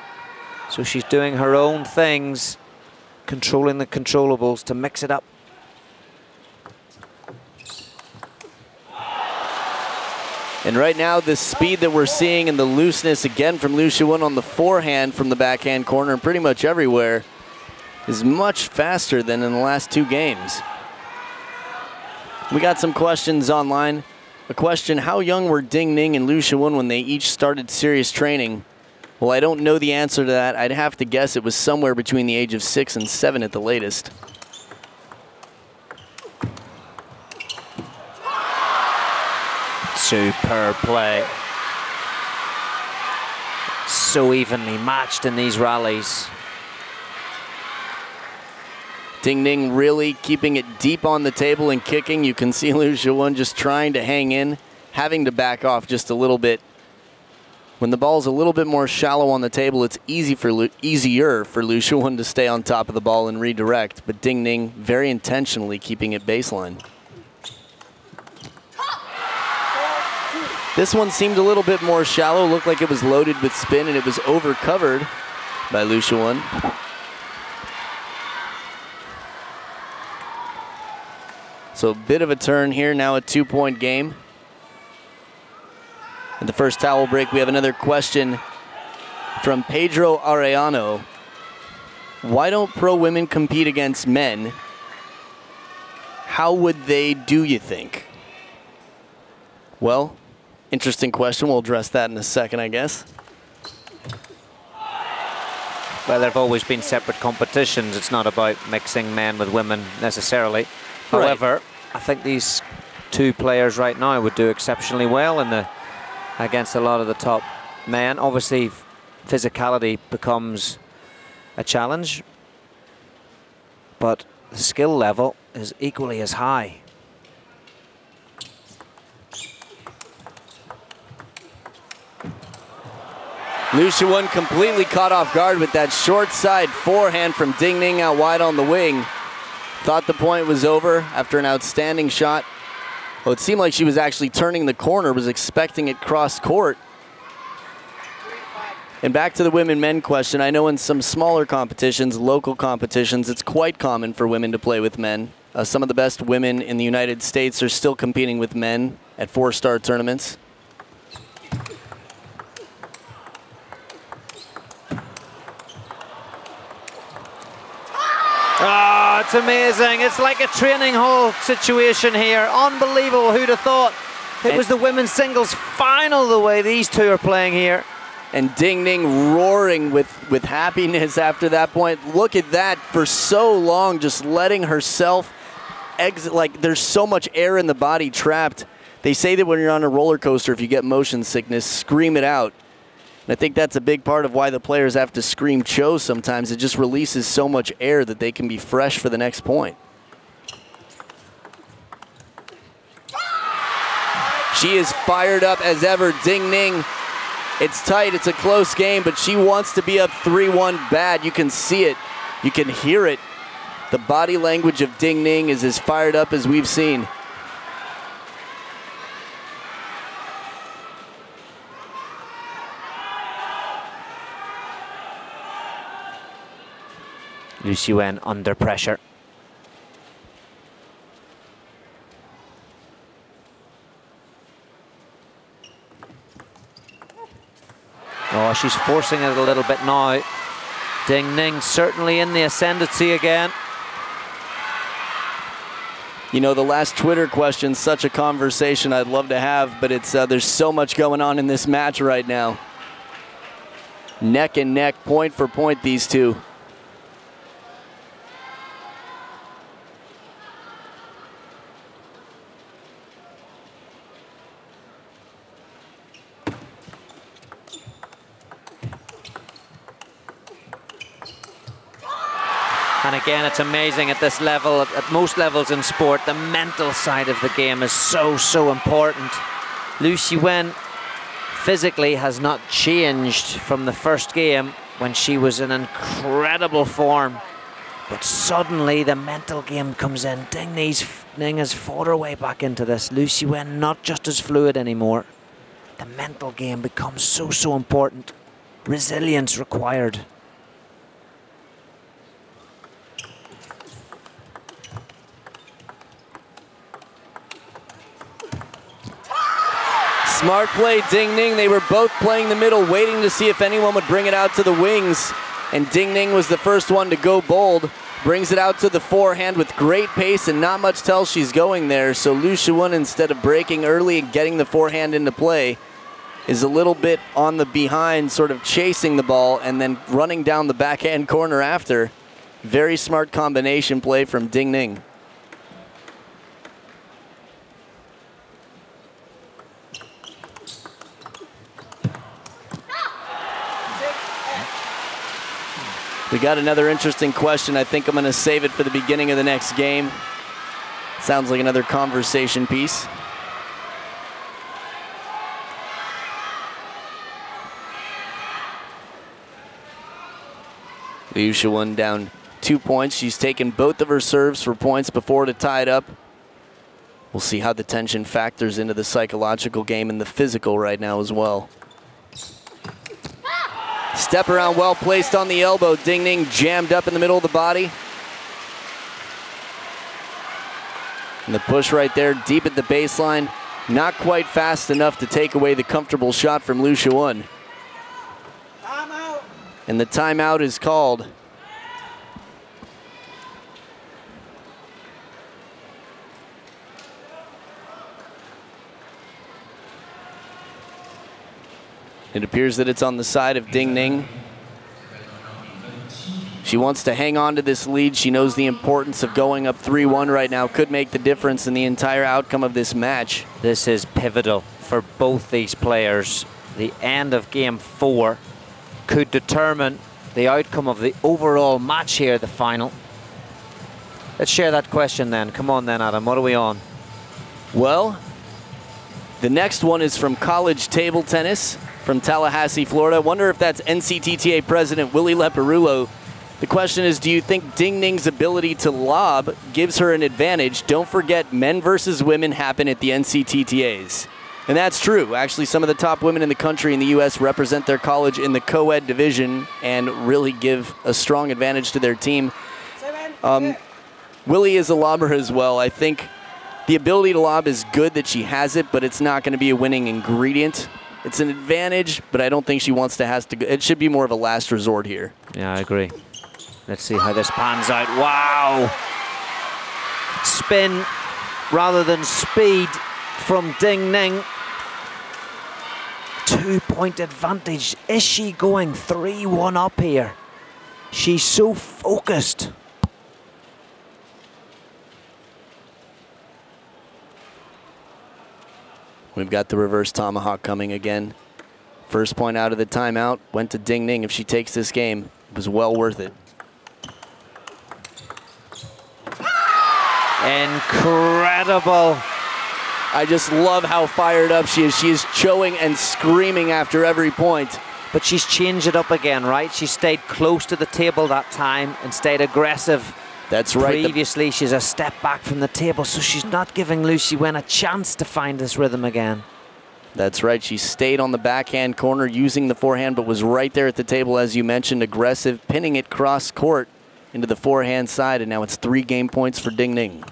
So she's doing her own things, controlling the controllables to mix it up. And right now, the speed that we're seeing and the looseness again from Liu Shiwen on the forehand from the backhand corner and pretty much everywhere is much faster than in the last two games. We got some questions online. A question, how young were Ding Ning and Liu Shiwen when they each started serious training? Well, I don't know the answer to that. I'd have to guess it was somewhere between the age of six and seven at the latest. Superb play. So evenly matched in these rallies. Ding Ning really keeping it deep on the table and kicking. You can see Liu Shiwen just trying to hang in, having to back off just a little bit. When the ball's a little bit more shallow on the table, it's easy for Lu easier for Liu Shiwen to stay on top of the ball and redirect, but Ding Ning very intentionally keeping it baseline. This one seemed a little bit more shallow, looked like it was loaded with spin, and it was over-covered by Liu Shiwen. So a bit of a turn here, now a two-point game. At the first towel break, we have another question from Pedro Arellano. Why don't pro women compete against men? How would they do, you think? Well, interesting question. We'll address that in a second, I guess. Well, there have always been separate competitions. It's not about mixing men with women necessarily. Right. However, I think these two players right now would do exceptionally well in the against a lot of the top men. Obviously, physicality becomes a challenge, but the skill level is equally as high. Liu Shiwen completely caught off guard with that short side forehand from Ding Ning out wide on the wing. Thought the point was over after an outstanding shot. Well, it seemed like she was actually turning the corner, was expecting it cross court. And back to the women-men question. I know in some smaller competitions, local competitions, it's quite common for women to play with men. Uh, some of the best women in the United States are still competing with men at four-star tournaments. Oh, it's amazing. It's like a training hall situation here. Unbelievable. Who'd have thought? It and was the women's singles final the way these two are playing here. And Ding Ning roaring with, with happiness after that point. Look at that for so long, just letting herself exit. Like, there's so much air in the body trapped. They say that when you're on a roller coaster, if you get motion sickness, scream it out. And I think that's a big part of why the players have to scream "cho" sometimes. It just releases so much air that they can be fresh for the next point. She is fired up as ever, Ding Ning. It's tight, it's a close game, but she wants to be up three one bad. You can see it, you can hear it. The body language of Ding Ning is as fired up as we've seen. Liu Shiwen under pressure. Oh, she's forcing it a little bit now. Ding Ning certainly in the ascendancy again. You know, the last Twitter question, such a conversation I'd love to have, but it's uh, there's so much going on in this match right now. Neck and neck, point for point, these two. And again, it's amazing at this level, at, at most levels in sport, the mental side of the game is so, so important. Liu Shiwen physically has not changed from the first game when she was in incredible form. But suddenly the mental game comes in. Ding Ning has fought her way back into this. Liu Shiwen not just as fluid anymore. The mental game becomes so, so important. Resilience required. Smart play, Ding Ning. They were both playing the middle, waiting to see if anyone would bring it out to the wings. And Ding Ning was the first one to go bold. Brings it out to the forehand with great pace and not much tell she's going there. So Liu Shiwen, instead of breaking early and getting the forehand into play, is a little bit on the behind, sort of chasing the ball and then running down the backhand corner after. Very smart combination play from Ding Ning. We got another interesting question. I think I'm going to save it for the beginning of the next game. Sounds like another conversation piece. Liu Shiwen down two points. She's taken both of her serves for points before to tie it up. We'll see how the tension factors into the psychological game and the physical right now as well. Step around well placed on the elbow. Ding Ning jammed up in the middle of the body. And the push right there, deep at the baseline. Not quite fast enough to take away the comfortable shot from Liu Shiwen. And the timeout is called. It appears that it's on the side of Ding Ning. She wants to hang on to this lead. She knows the importance of going up three one right now. Could make the difference in the entire outcome of this match. This is pivotal for both these players. The end of game four could determine the outcome of the overall match here, the final. Let's share that question then. Come on then, Adam, what are we on? Well, the next one is from college table tennis. From Tallahassee, Florida. I wonder if that's N C T T A President Willie Leperulo. The question is, do you think Ding Ning's ability to lob gives her an advantage? Don't forget, men versus women happen at the N C T T As. And that's true. Actually, some of the top women in the country in the U S represent their college in the co-ed division and really give a strong advantage to their team. Um, Willie is a lobber as well. I think the ability to lob is good that she has it, but it's not going to be a winning ingredient. It's an advantage, but I don't think she wants to has to go. It should be more of a last resort here. Yeah, I agree. Let's see how this pans out. Wow. Spin rather than speed from Ding Ning. Two-point advantage. Is she going three one up here? She's so focused. We've got the reverse tomahawk coming again. First point out of the timeout went to Ding Ning. If she takes this game, it was well worth it. Incredible. I just love how fired up she is. She is chowing and screaming after every point. But she's changed it up again, right? She stayed close to the table that time and stayed aggressive. That's right. Previously, she's a step back from the table, so she's not giving Liu Shiwen a chance to find this rhythm again. That's right. She stayed on the backhand corner using the forehand, but was right there at the table, as you mentioned, aggressive, pinning it cross court into the forehand side, and now it's three game points for Ding Ning.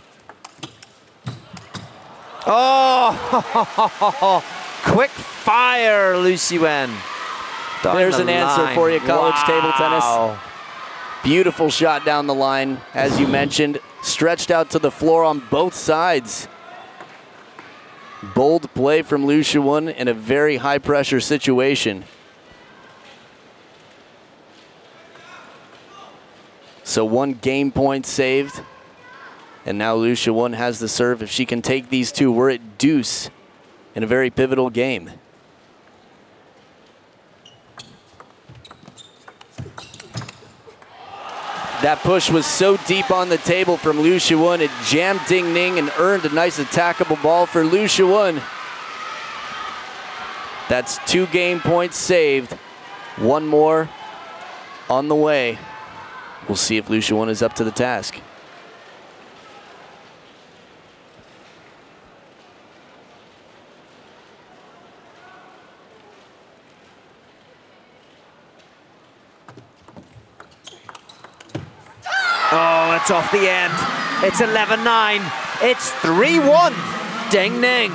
Oh, quick fire, Liu Shiwen. There's an answer for you, college table tennis. Beautiful shot down the line, as you mentioned, stretched out to the floor on both sides. Bold play from Liu Shiwen in a very high-pressure situation. So one game point saved, and now Liu Shiwen has the serve. If she can take these two, we're at deuce in a very pivotal game. That push was so deep on the table from Liu Shiwen. It jammed Ding Ning and earned a nice attackable ball for Liu Shiwen. That's two game points saved. One more on the way. We'll see if Liu Shiwen is up to the task. Oh, that's off the end. It's eleven nine. It's three one. Ding Ning.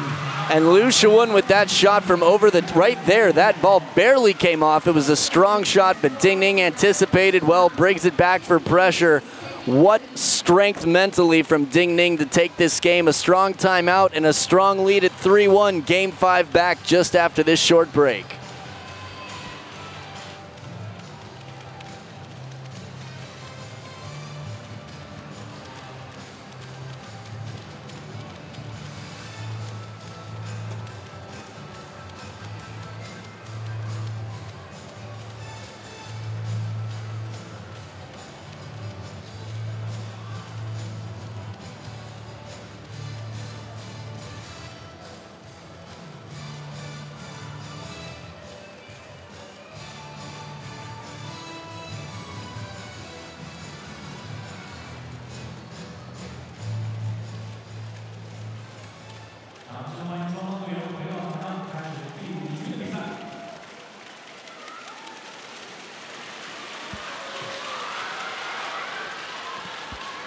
And Liu Shiwen with that shot from over the right there. That ball barely came off. It was a strong shot, but Ding Ning anticipated well, brings it back for pressure. What strength mentally from Ding Ning to take this game. A strong timeout and a strong lead at three one. Game five back just after this short break.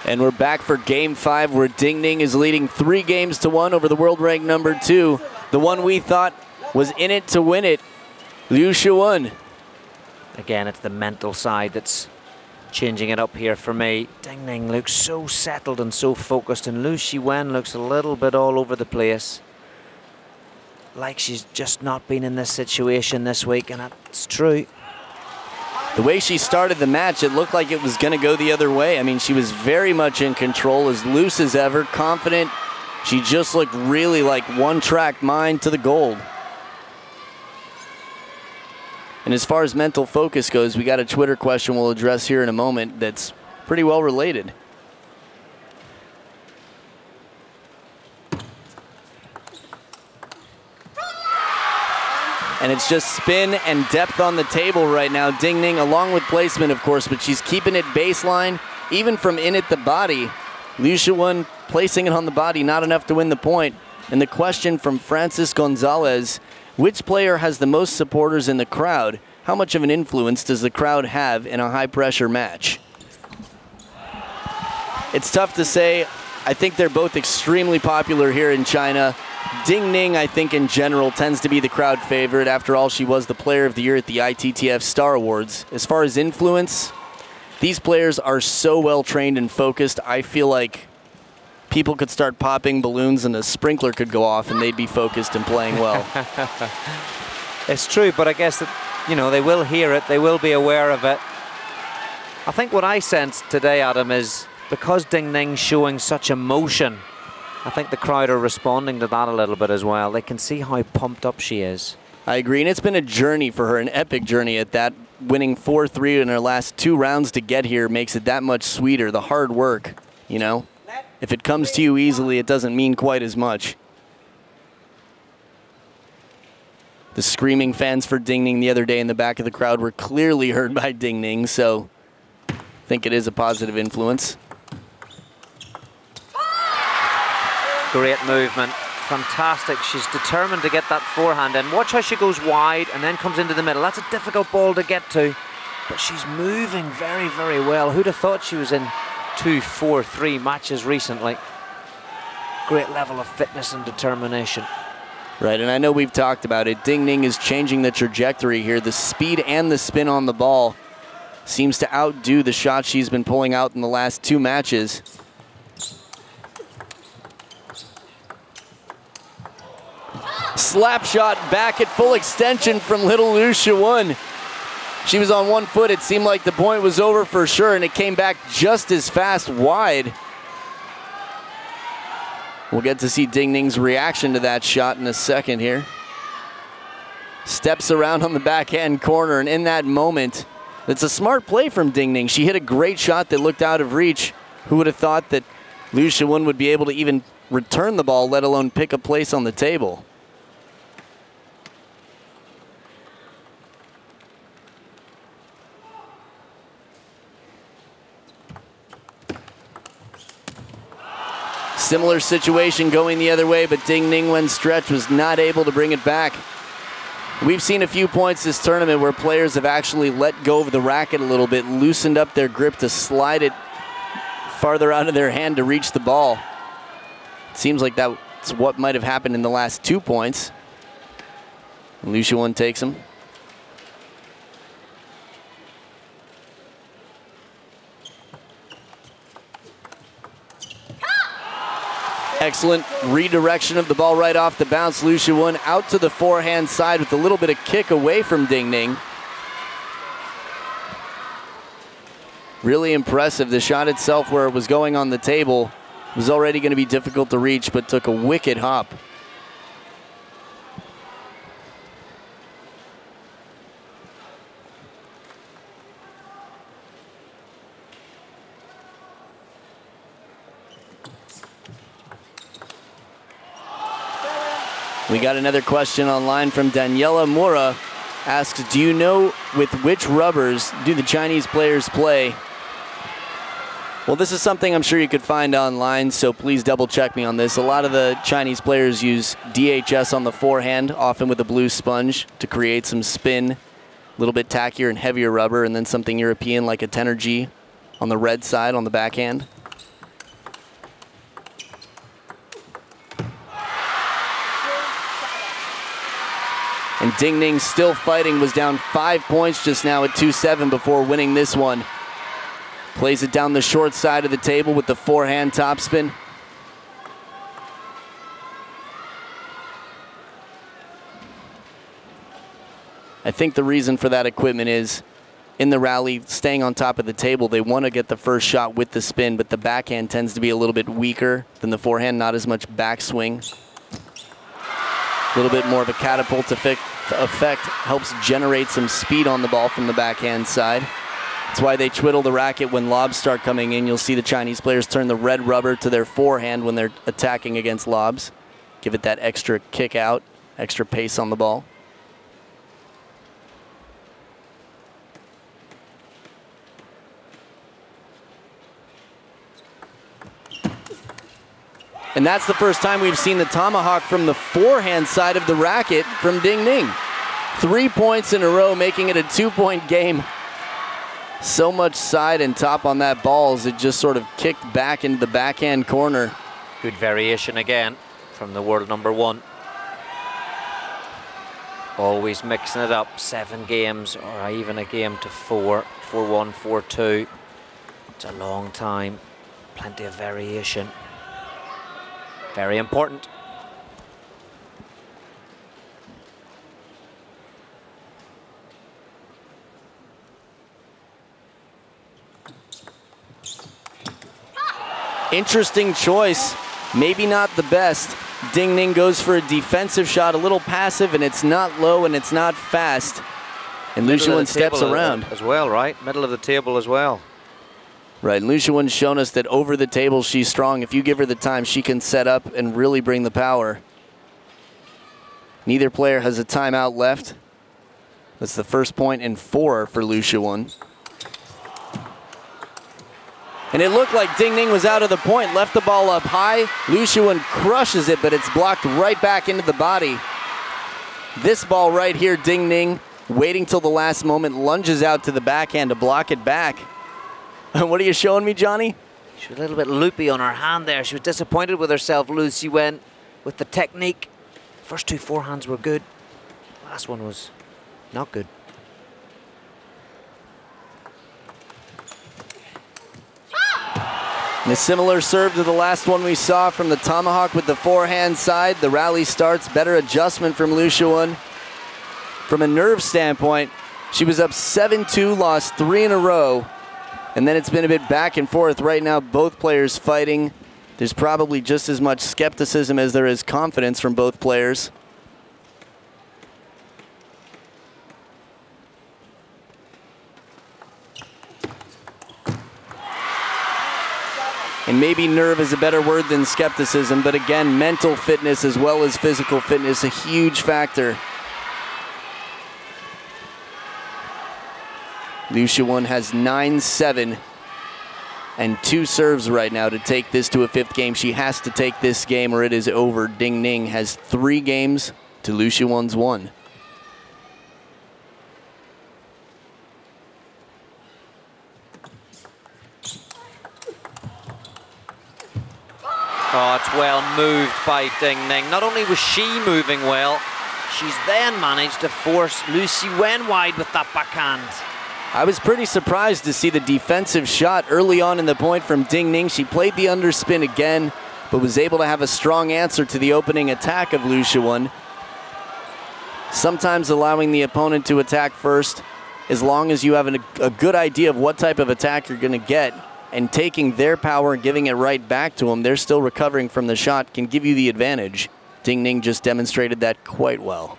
And we're back for game five, where Ding Ning is leading three games to one over the world ranked number two, the one we thought was in it to win it, Liu Shiwen. Again, it's the mental side that's changing it up here for me. Ding Ning looks so settled and so focused, and Liu Shiwen looks a little bit all over the place. Like she's just not been in this situation this week, and that's true. The way she started the match, it looked like it was going to go the other way. I mean, she was very much in control, as loose as ever, confident. She just looked really like one-track mind to the gold. And as far as mental focus goes, we got a Twitter question we'll address here in a moment that's pretty well related. And it's just spin and depth on the table right now. Ding Ning, along with placement, of course, but she's keeping it baseline, even from in at the body. Liu Shiwen placing it on the body, not enough to win the point. And the question from Francis Gonzalez, which player has the most supporters in the crowd? How much of an influence does the crowd have in a high-pressure match? It's tough to say. I think they're both extremely popular here in China. Ding Ning, I think in general, tends to be the crowd favorite. After all, she was the player of the year at the I T T F Star Awards. As far as influence, these players are so well trained and focused, I feel like people could start popping balloons and a sprinkler could go off and they'd be focused and playing well. It's true, but I guess that, you know, they will hear it, they will be aware of it. I think what I sensed today, Adam, is because Ding Ning's showing such emotion, I think the crowd are responding to that a little bit as well. They can see how pumped up she is. I agree, and it's been a journey for her, an epic journey at that. Winning four three in her last two rounds to get here makes it that much sweeter. The hard work, you know? If it comes to you easily, it doesn't mean quite as much. The screaming fans for Ding Ning the other day in the back of the crowd were clearly heard by Ding Ning, so I think it is a positive influence. Great movement, fantastic. She's determined to get that forehand in. Watch how she goes wide and then comes into the middle. That's a difficult ball to get to, but she's moving very, very well. Who'd have thought she was in two, four, three matches recently? Great level of fitness and determination. Right, and I know we've talked about it. Ding Ning is changing the trajectory here. The speed and the spin on the ball seems to outdo the shot she's been pulling out in the last two matches. Slap shot back at full extension from little Liu Shiwen. She was on one foot. It seemed like the point was over for sure, and it came back just as fast wide. We'll get to see Ding Ning's reaction to that shot in a second here. Steps around on the backhand corner, and in that moment, It's a smart play from Ding Ning. She hit a great shot that looked out of reach. Who would have thought that Liu Shiwen would be able to even return the ball, let alone pick a place on the table? Similar situation going the other way, but Ding Ning, when stretched, was not able to bring it back. We've seen a few points this tournament where players have actually let go of the racket a little bit, loosened up their grip to slide it farther out of their hand to reach the ball. It seems like that's what might have happened in the last two points. Liu Shiwen takes him. Excellent redirection of the ball right off the bounce. Liu Shiwen out to the forehand side with a little bit of kick away from Ding Ning. Really impressive. The shot itself, where it was going on the table, was already going to be difficult to reach, but took a wicked hop. We got another question online from Daniela Mora. Asks, do you know with which rubbers do the Chinese players play? Well, this is something I'm sure you could find online, so please double check me on this. A lot of the Chinese players use D H S on the forehand, often with a blue sponge, to create some spin, a little bit tackier and heavier rubber, and then something European like a Tenergy on the red side on the backhand. And Ding Ning, still fighting, was down five points just now at two seven before winning this one. Plays it down the short side of the table with the forehand topspin. I think the reason for that equipment is, in the rally, staying on top of the table, they want to get the first shot with the spin, but the backhand tends to be a little bit weaker than the forehand, not as much backswing. A little bit more of a catapult effect, effect helps generate some speed on the ball from the backhand side. That's why they twiddle the racket when lobs start coming in. You'll see the Chinese players turn the red rubber to their forehand when they're attacking against lobs. Give it that extra kick out, extra pace on the ball. And that's the first time we've seen the tomahawk from the forehand side of the racket from Ding Ning. Three points in a row, making it a two-point game. So much side and top on that ball as it just sort of kicked back into the backhand corner. Good variation again from the world number one. Always mixing it up, seven games or even a game to four, four one, four two. It's a long time, plenty of variation. Very important. Interesting choice. Maybe not the best. Ding Ning goes for a defensive shot, a little passive, and it's not low and it's not fast. And Liu Shiwen steps around. As well, right? Middle of the table as well. Right, and Liu Shiwen's shown us that over the table she's strong. If you give her the time, she can set up and really bring the power. Neither player has a timeout left. That's the first point in four for Liu Shiwen. And it looked like Ding Ning was out of the point, left the ball up high. Liu Shiwen crushes it, but it's blocked right back into the body. This ball right here, Ding Ning, waiting till the last moment, lunges out to the backhand to block it back. What are you showing me, Johnny? She was a little bit loopy on her hand there. She was disappointed with herself, Liu Shiwen, with the technique. First two forehands were good. Last one was not good. And a similar serve to the last one we saw from the tomahawk with the forehand side. The rally starts. Better adjustment from Liu Shiwen. From a nerve standpoint, she was up seven two, lost three in a row. And then it's been a bit back and forth. Right now, both players fighting. There's probably just as much skepticism as there is confidence from both players. And maybe nerve is a better word than skepticism, but again, mental fitness as well as physical fitness, a huge factor. Liu Shiwen has nine seven and two serves right now to take this to a fifth game. She has to take this game or it is over. Ding Ning has three games to Liu Shiwen's one. Oh, it's well moved by Ding Ning. Not only was she moving well, she's then managed to force Liu Shiwen wide with that backhand. I was pretty surprised to see the defensive shot early on in the point from Ding Ning. She played the underspin again, but was able to have a strong answer to the opening attack of Liu Shiwen. Sometimes allowing the opponent to attack first, as long as you have an, a good idea of what type of attack you're going to get, and taking their power and giving it right back to them, they're still recovering from the shot, can give you the advantage. Ding Ning just demonstrated that quite well.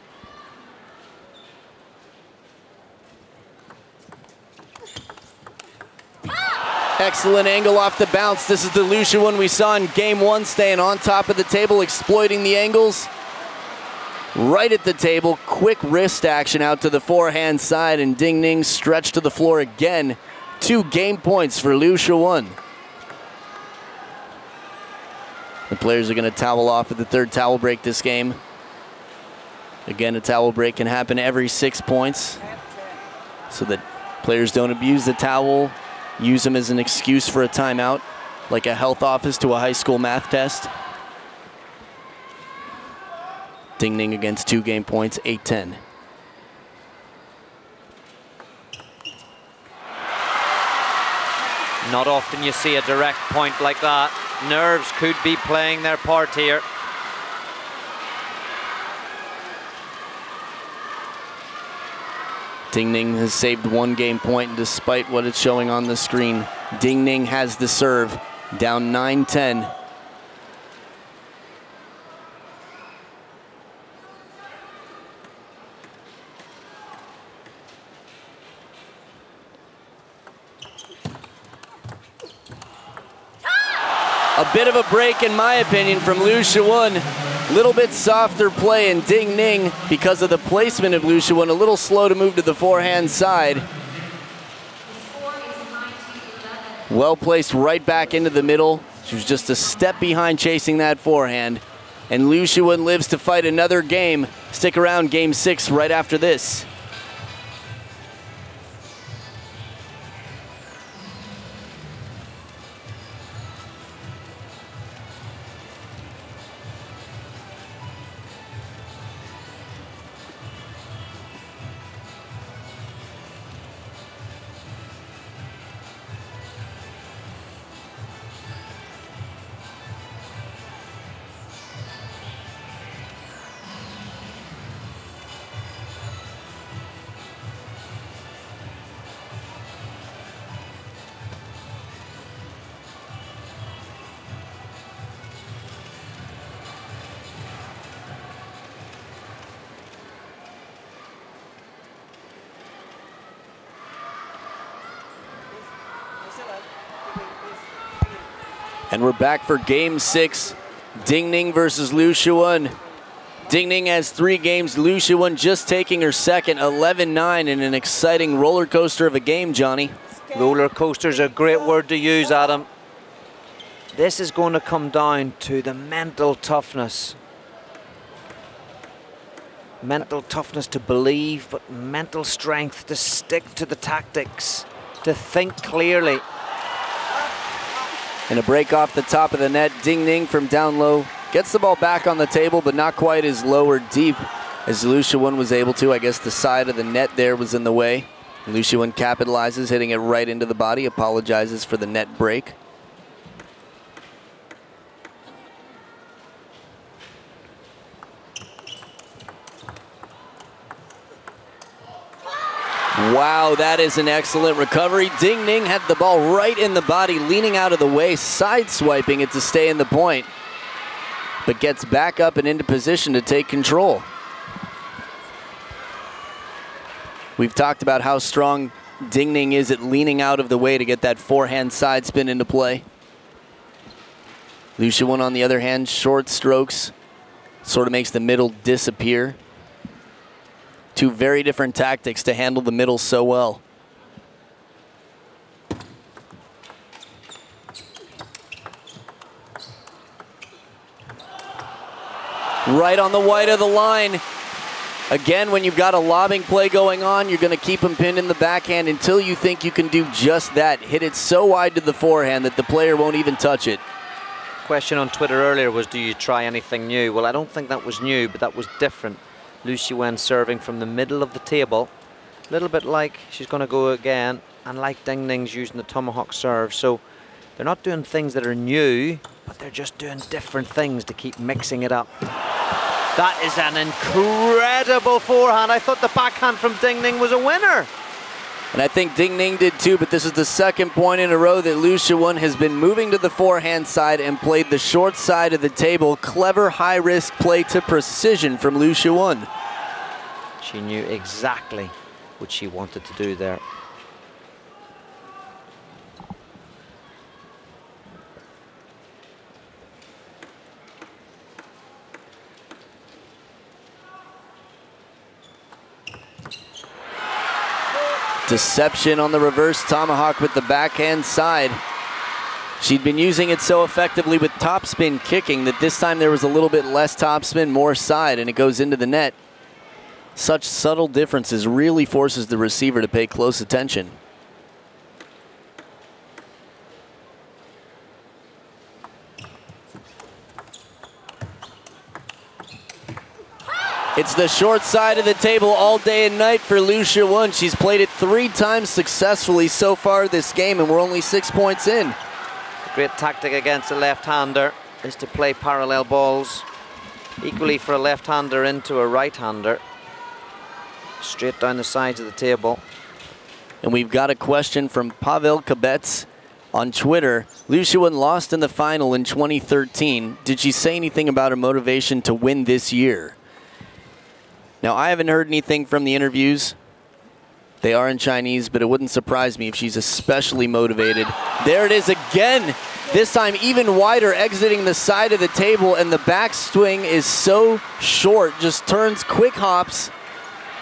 Excellent angle off the bounce. This is the Liu Shiwen we saw in game one, staying on top of the table, exploiting the angles. Right at the table, quick wrist action out to the forehand side, and Ding Ning stretched to the floor again. Two game points for Liu Shiwen. The players are going to towel off at the third towel break this game. Again, a towel break can happen every six points, so that players don't abuse the towel. Use them as an excuse for a timeout, like a health office to a high school math test. Ding Ning against two game points, eight ten. Not often you see a direct point like that. Nerves could be playing their part here. Ding Ning has saved one game point, and despite what it's showing on the screen, Ding Ning has the serve, down nine ten. A bit of a break, in my opinion, from Liu Shiwen. Little bit softer play, and Ding Ning, because of the placement of Liu Shiwen, a little slow to move to the forehand side. Well placed right back into the middle. She was just a step behind chasing that forehand. And Liu Shiwen lives to fight another game. Stick around, game six right after this. And we're back for game six, Ding Ning versus Liu Shiwen. Ding Ning has three games, Liu Shiwen just taking her second, eleven nine, in an exciting roller coaster of a game, Johnny. Roller coaster's a great word to use, Adam. This is going to come down to the mental toughness. Mental toughness to believe, but mental strength to stick to the tactics, to think clearly. And a break off the top of the net. Ding Ning from down low gets the ball back on the table, but not quite as low or deep as Liu Shiwen was able to. I guess the side of the net there was in the way. Liu Shiwen capitalizes, hitting it right into the body, apologizes for the net break. Wow, that is an excellent recovery. Ding Ning had the ball right in the body, leaning out of the way, sideswiping it to stay in the point, but gets back up and into position to take control. We've talked about how strong Ding Ning is at leaning out of the way to get that forehand side spin into play. Liu Shiwen, on the other hand, short strokes, sort of makes the middle disappear. Two very different tactics to handle the middle so well. Right on the white of the line. Again, when you've got a lobbing play going on, you're going to keep him pinned in the backhand until you think you can do just that. Hit it so wide to the forehand that the player won't even touch it. Question on Twitter earlier was, do you try anything new? Well, I don't think that was new, but that was different. Liu Shiwen serving from the middle of the table. A little bit like she's going to go again, and like Ding Ning's using the tomahawk serve. So they're not doing things that are new, but they're just doing different things to keep mixing it up. That is an incredible forehand. I thought the backhand from Ding Ning was a winner. And I think Ding Ning did too, but this is the second point in a row that Liu Shiwen has been moving to the forehand side and played the short side of the table. Clever high-risk play to precision from Liu Shiwen. She knew exactly what she wanted to do there. Deception on the reverse tomahawk with the backhand side. She'd been using it so effectively with topspin kicking that this time there was a little bit less topspin, more side, and it goes into the net. Such subtle differences really forces the receiver to pay close attention. It's the short side of the table all day and night for Liu Shiwen. She's played it three times successfully so far this game, and we're only six points in. A great tactic against a left-hander is to play parallel balls. Equally for a left-hander into a right-hander. Straight down the sides of the table. And we've got a question from Pavel Kabets on Twitter. Liu Shiwen lost in the final in twenty thirteen. Did she say anything about her motivation to win this year? Now, I haven't heard anything from the interviews. They are in Chinese, but it wouldn't surprise me if she's especially motivated. There it is again. This time even wider, exiting the side of the table, and the backswing is so short, just turns quick hops.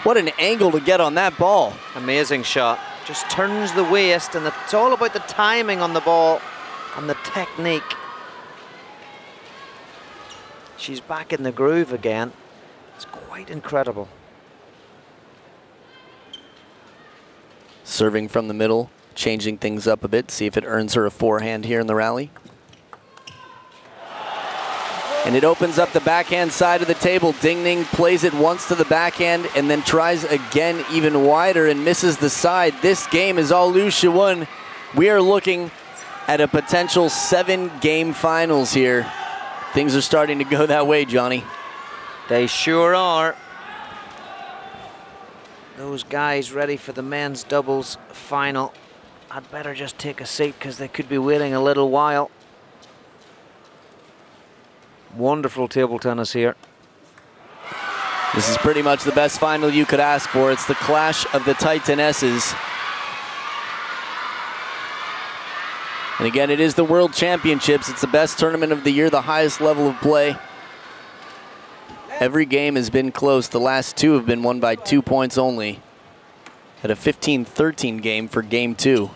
What an angle to get on that ball. Amazing shot. Just turns the waist, and it's all about the timing on the ball and the technique. She's back in the groove again. It's quite incredible. Serving from the middle, changing things up a bit, see if it earns her a forehand here in the rally. And it opens up the backhand side of the table. Ding Ning plays it once to the backhand and then tries again even wider and misses the side. This game is all Liu Shiwen. We are looking at a potential seven-game finals here. Things are starting to go that way, Johnny. They sure are. Those guys ready for the men's doubles final. I'd better just take a seat because they could be waiting a little while. Wonderful table tennis here. This is pretty much the best final you could ask for. It's the clash of the Titanesses. And again, it is the World Championships. It's the best tournament of the year, the highest level of play. Every game has been close. The last two have been won by two points only. At a fifteen thirteen game for game two.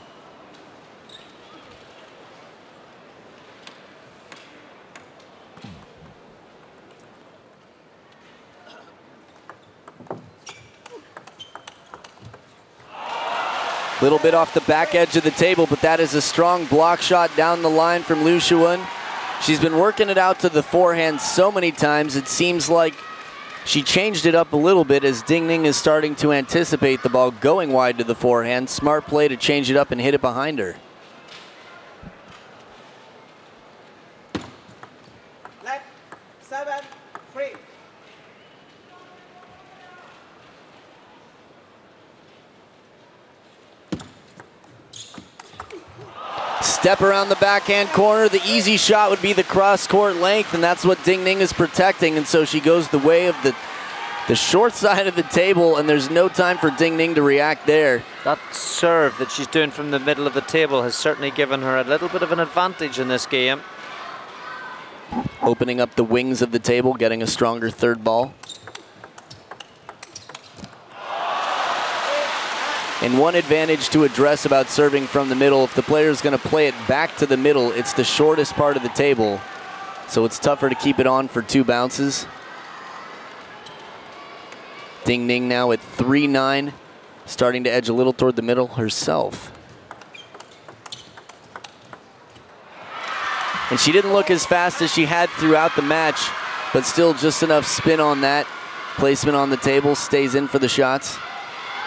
Little bit off the back edge of the table, but that is a strong block shot down the line from Liu Shiwen. She's been working it out to the forehand so many times, it seems like she changed it up a little bit as Ding Ning is starting to anticipate the ball going wide to the forehand. Smart play to change it up and hit it behind her. Left, seven, three. Step around the backhand corner. The easy shot would be the cross-court length, and that's what Ding Ning is protecting, and so she goes the way of the, the short side of the table, and there's no time for Ding Ning to react there. That serve that she's doing from the middle of the table has certainly given her a little bit of an advantage in this game. opening up the wings of the table, getting a stronger third ball. And one advantage to address about serving from the middle, if the player is going to play it back to the middle, it's the shortest part of the table, so it's tougher to keep it on for two bounces. Ding Ning now at three nine, starting to edge a little toward the middle herself. And she didn't look as fast as she had throughout the match, but still just enough spin on that. Placement on the table, stays in for the shots.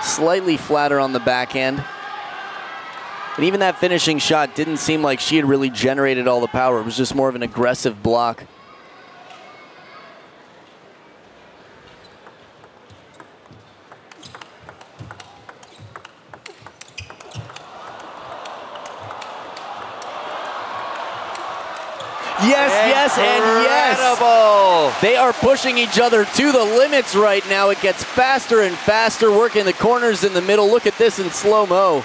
Slightly flatter on the backhand. And even that finishing shot didn't seem like she had really generated all the power. It was just more of an aggressive block. Yes, yes, and yes. They are pushing each other to the limits right now. It gets faster and faster, working the corners in the middle. Look at this in slow-mo.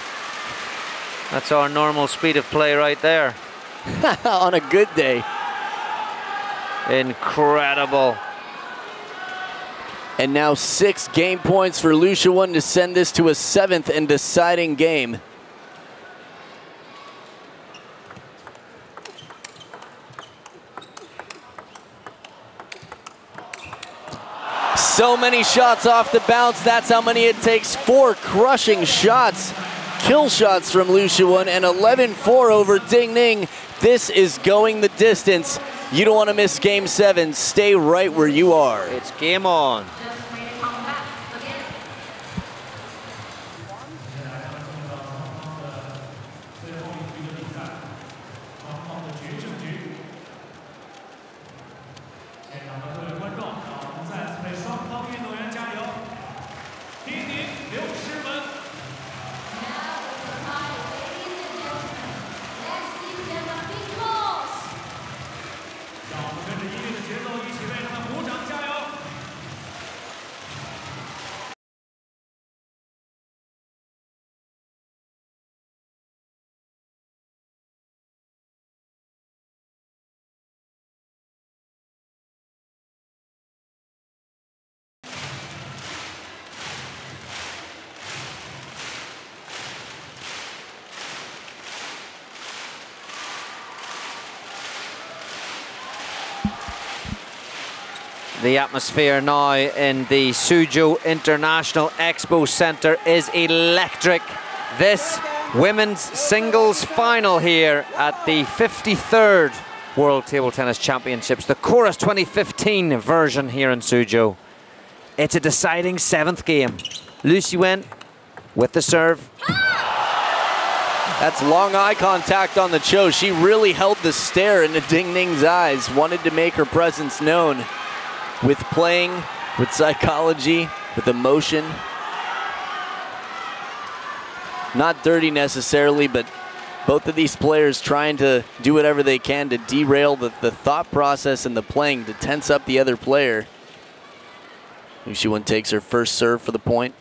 That's our normal speed of play right there. On a good day. Incredible. And now six game points for Liu Shiwen to send this to a seventh and deciding game. So many shots off the bounce. That's how many it takes. Four crushing shots. Kill shots from Liu Shiwen, and eleven four over Ding Ning. This is going the distance. You don't want to miss game seven. Stay right where you are. It's game on. The atmosphere now in the Suzhou International Expo Center is electric. This women's singles final here at the fifty-third World Table Tennis Championships, the Corus twenty fifteen version here in Suzhou. It's a deciding seventh game. Liu Shiwen with the serve. That's long eye contact on the Cho. She really held the stare into Ding Ning's eyes, wanted to make her presence known. With playing, with psychology, with emotion. Not dirty necessarily, but both of these players trying to do whatever they can to derail the, the thought process and the playing, to tense up the other player. Liu Shiwen takes her first serve for the point.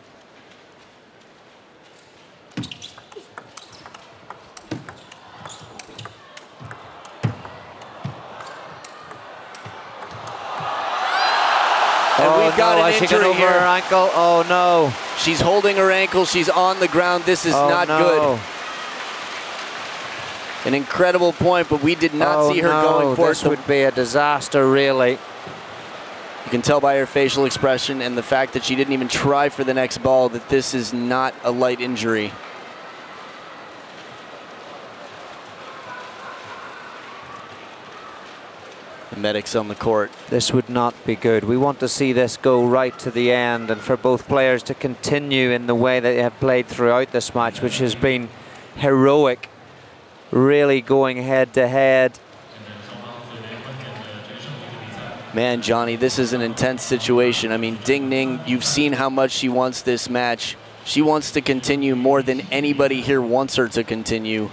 Got oh, an she injury over here. Her ankle. Oh no. She's holding her ankle. She's on the ground. This is oh, not no. good. An incredible point, but we did not oh, see her no. going for it. This would be a disaster, really. You can tell by her facial expression and the fact that she didn't even try for the next ball that this is not a light injury. The medics on the court. This would not be good. We want to see this go right to the end and for both players to continue in the way that they have played throughout this match, which has been heroic, really going head to head. Man, Johnny, this is an intense situation. I mean, Ding Ning, you've seen how much she wants this match. She wants to continue more than anybody here wants her to continue.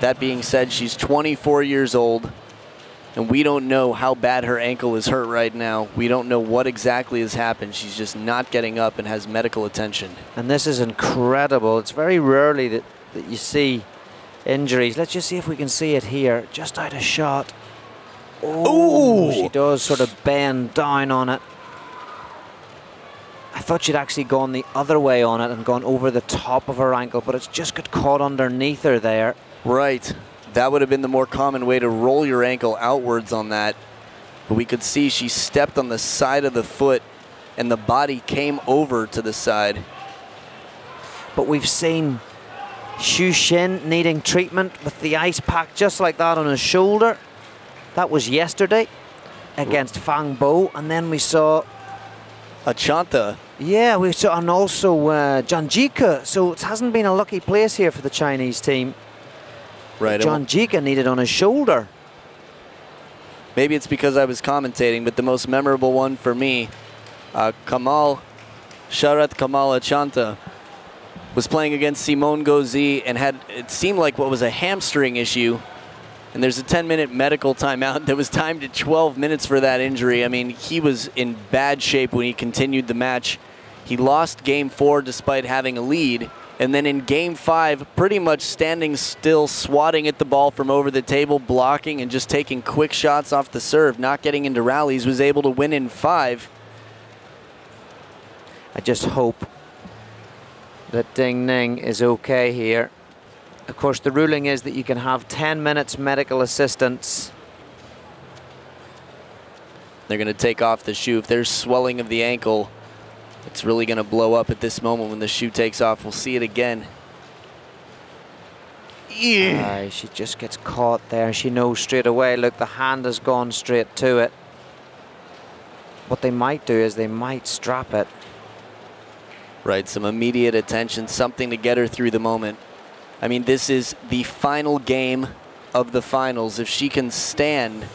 That being said, she's twenty-four years old. And we don't know how bad her ankle is hurt right now. We don't know what exactly has happened. She's just not getting up and has medical attention. And this is incredible. It's very rarely that, that you see injuries. Let's just see if we can see it here. Just out of shot. Oh, she does sort of bend down on it. I thought she'd actually gone the other way on it and gone over the top of her ankle, but it's just got caught underneath her there. Right. That would have been the more common way to roll your ankle outwards on that. But we could see she stepped on the side of the foot and the body came over to the side. But we've seen Xu Xin needing treatment with the ice pack just like that on his shoulder. That was yesterday against Fang Bo. And then we saw Achanta. Yeah, we saw, and also uh, Zhang Jike. So it hasn't been a lucky place here for the Chinese team. Right. Zhang Jike needed on his shoulder. Maybe it's because I was commentating, but the most memorable one for me, uh, Kamal Sharath Kamal Achanta, was playing against Simone Gauzy and had, it seemed like, what was a hamstring issue. And there's a ten minute medical timeout that was timed at twelve minutes for that injury. I mean, he was in bad shape when he continued the match. He lost game four despite having a lead. And then in game five, pretty much standing still, swatting at the ball from over the table, blocking and just taking quick shots off the serve, not getting into rallies, was able to win in five. I just hope that Ding Ning is okay here. Of course, the ruling is that you can have ten minutes medical assistance. They're going to take off the shoe. If there's swelling of the ankle, it's really going to blow up at this moment when the shoe takes off. We'll see it again. Yeah. Uh, she just gets caught there. She knows straight away. Look, the hand has gone straight to it. What they might do is they might strap it. Right, some immediate attention, something to get her through the moment. I mean, this is the final game of the finals. If she can stand,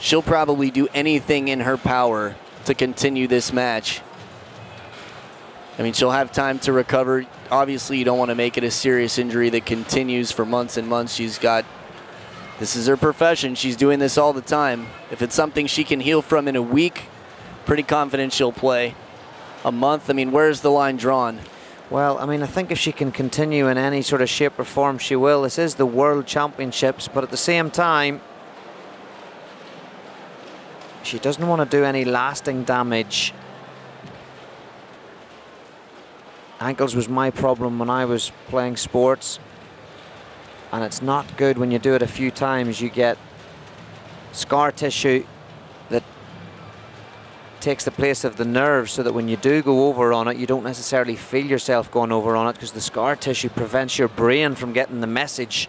she'll probably do anything in her power to continue this match. I mean, she'll have time to recover. Obviously, you don't want to make it a serious injury that continues for months and months. She's got, this is her profession. She's doing this all the time. If it's something she can heal from in a week, pretty confident she'll play. A month, I mean, where's the line drawn? Well, I mean, I think if she can continue in any sort of shape or form, she will. This is the World Championships, but at the same time, she doesn't want to do any lasting damage. Ankles was my problem when I was playing sports, and it's not good when you do it a few times. You get scar tissue that takes the place of the nerve, so that when you do go over on it, you don't necessarily feel yourself going over on it, because the scar tissue prevents your brain from getting the message.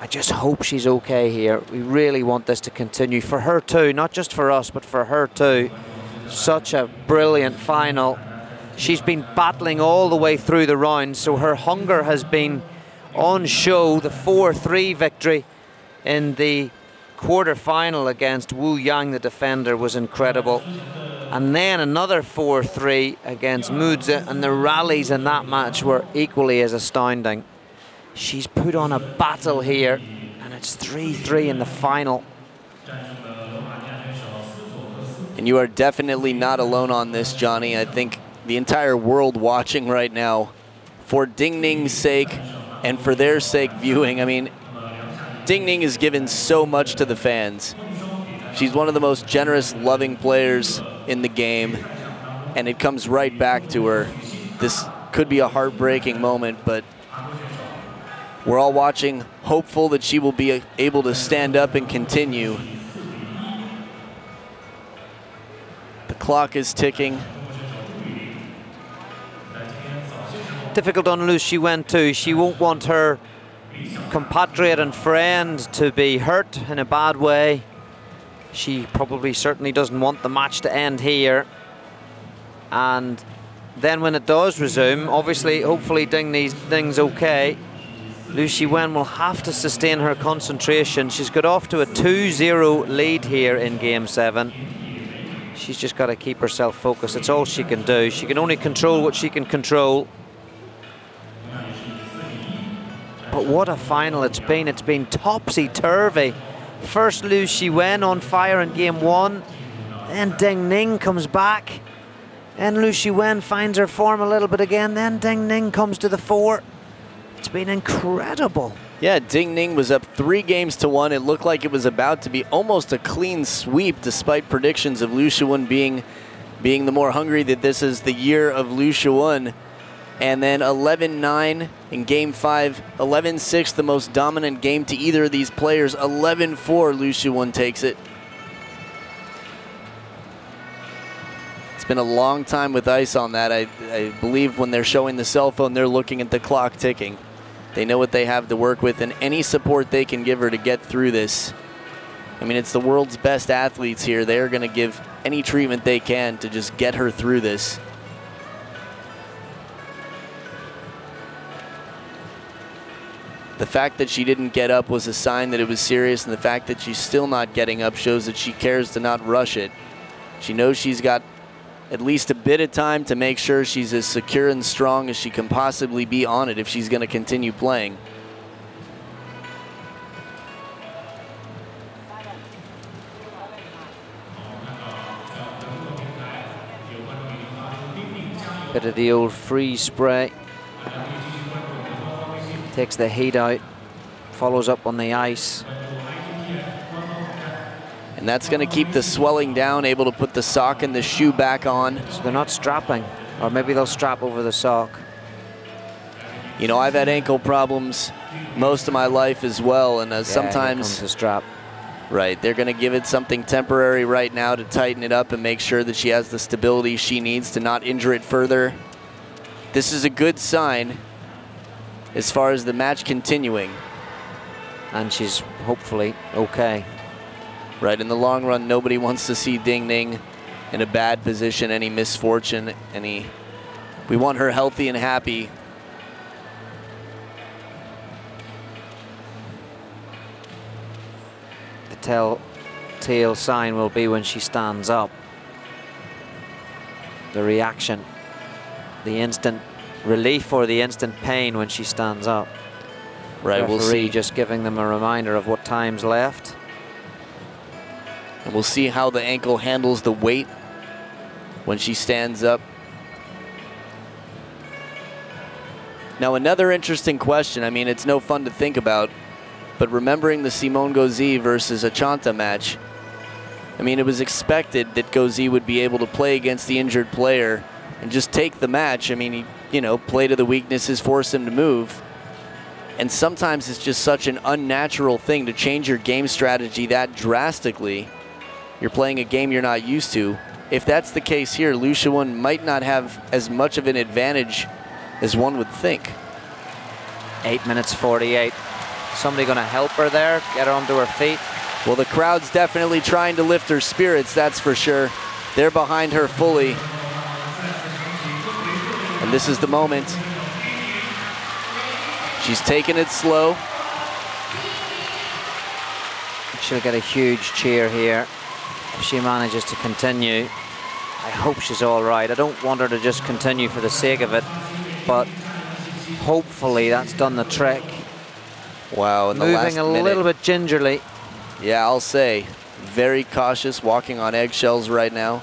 I just hope she's okay here. We really want this to continue for her too, not just for us, but for her too. Such a brilliant final. She's been battling all the way through the round, so her hunger has been on show. The four three victory in the quarterfinal against Wu Yang, the defender, was incredible. And then another four three against Mutsa, and the rallies in that match were equally as astounding. She's put on a battle here, and it's three three in the final. And you are definitely not alone on this, Johnny. I think the entire world watching right now, for Ding Ning's sake and for their sake viewing, I mean, Ding Ning has given so much to the fans. She's one of the most generous, loving players in the game, and it comes right back to her. This could be a heartbreaking moment, but we're all watching, hopeful that she will be able to stand up and continue. The clock is ticking. Difficult on Liu Shiwen too. She won't want her compatriot and friend to be hurt in a bad way. She probably certainly doesn't want the match to end here. And then when it does resume, obviously, hopefully Ding Ning's okay. Liu Shiwen will have to sustain her concentration. She's got off to a two zero lead here in game seven. She's just got to keep herself focused. It's all she can do. She can only control what she can control. But what a final it's been. It's been topsy-turvy. First Liu Shiwen on fire in game one. Then Ding Ning comes back. Then Liu Shiwen finds her form a little bit again. Then Ding Ning comes to the fore. It's been incredible. Yeah, Ding Ning was up three games to one. It looked like it was about to be almost a clean sweep, despite predictions of Liu Shiwen being, being the more hungry that this is the year of Liu Shiwen. And then eleven nine in game five, eleven six, the most dominant game to either of these players. eleven four, Liu Shiwen takes it. It's been a long time with ice on that. I, I believe when they're showing the cell phone, they're looking at the clock ticking. They know what they have to work with, and any support they can give her to get through this. I mean, it's the world's best athletes here. They're going to give any treatment they can to just get her through this. The fact that she didn't get up was a sign that it was serious, and the fact that she's still not getting up shows that she cares to not rush it. She knows she's got at least a bit of time to make sure she's as secure and strong as she can possibly be on it if she's going to continue playing. Bit of the old free spray. Takes the heat out, follows up on the ice. And that's going to keep the swelling down, able to put the sock and the shoe back on. So they're not strapping, or maybe they'll strap over the sock. You know, I've had ankle problems most of my life as well, and uh, yeah, sometimes the strap. Right, they're going to give it something temporary right now to tighten it up and make sure that she has the stability she needs to not injure it further. This is a good sign as far as the match continuing. And she's hopefully okay. Right, in the long run, nobody wants to see Ding Ning in a bad position, any misfortune, any... We want her healthy and happy. The telltale sign will be when she stands up. The reaction, the instant relief or the instant pain when she stands up. Right, we'll see. Just giving them a reminder of what time's left. And we'll see how the ankle handles the weight when she stands up. Now, another interesting question. I mean, it's no fun to think about, but remembering the Simone Gauzy versus Achanta match, I mean, it was expected that Gauzy would be able to play against the injured player and just take the match. I mean, he, you know, play to the weaknesses, force him to move. And sometimes it's just such an unnatural thing to change your game strategy that drastically. You're playing a game you're not used to. If that's the case here, Liu Shiwen might not have as much of an advantage as one would think. eight minutes forty-eight. Somebody going to help her there, get her onto her feet? Well, the crowd's definitely trying to lift her spirits, that's for sure. They're behind her fully. And this is the moment. She's taking it slow. She'll get a huge cheer here if she manages to continue. I hope she's all right. I don't want her to just continue for the sake of it, but hopefully that's done the trick. Wow, in the last minute. Moving a little bit gingerly. Yeah, I'll say. Very cautious, walking on eggshells right now.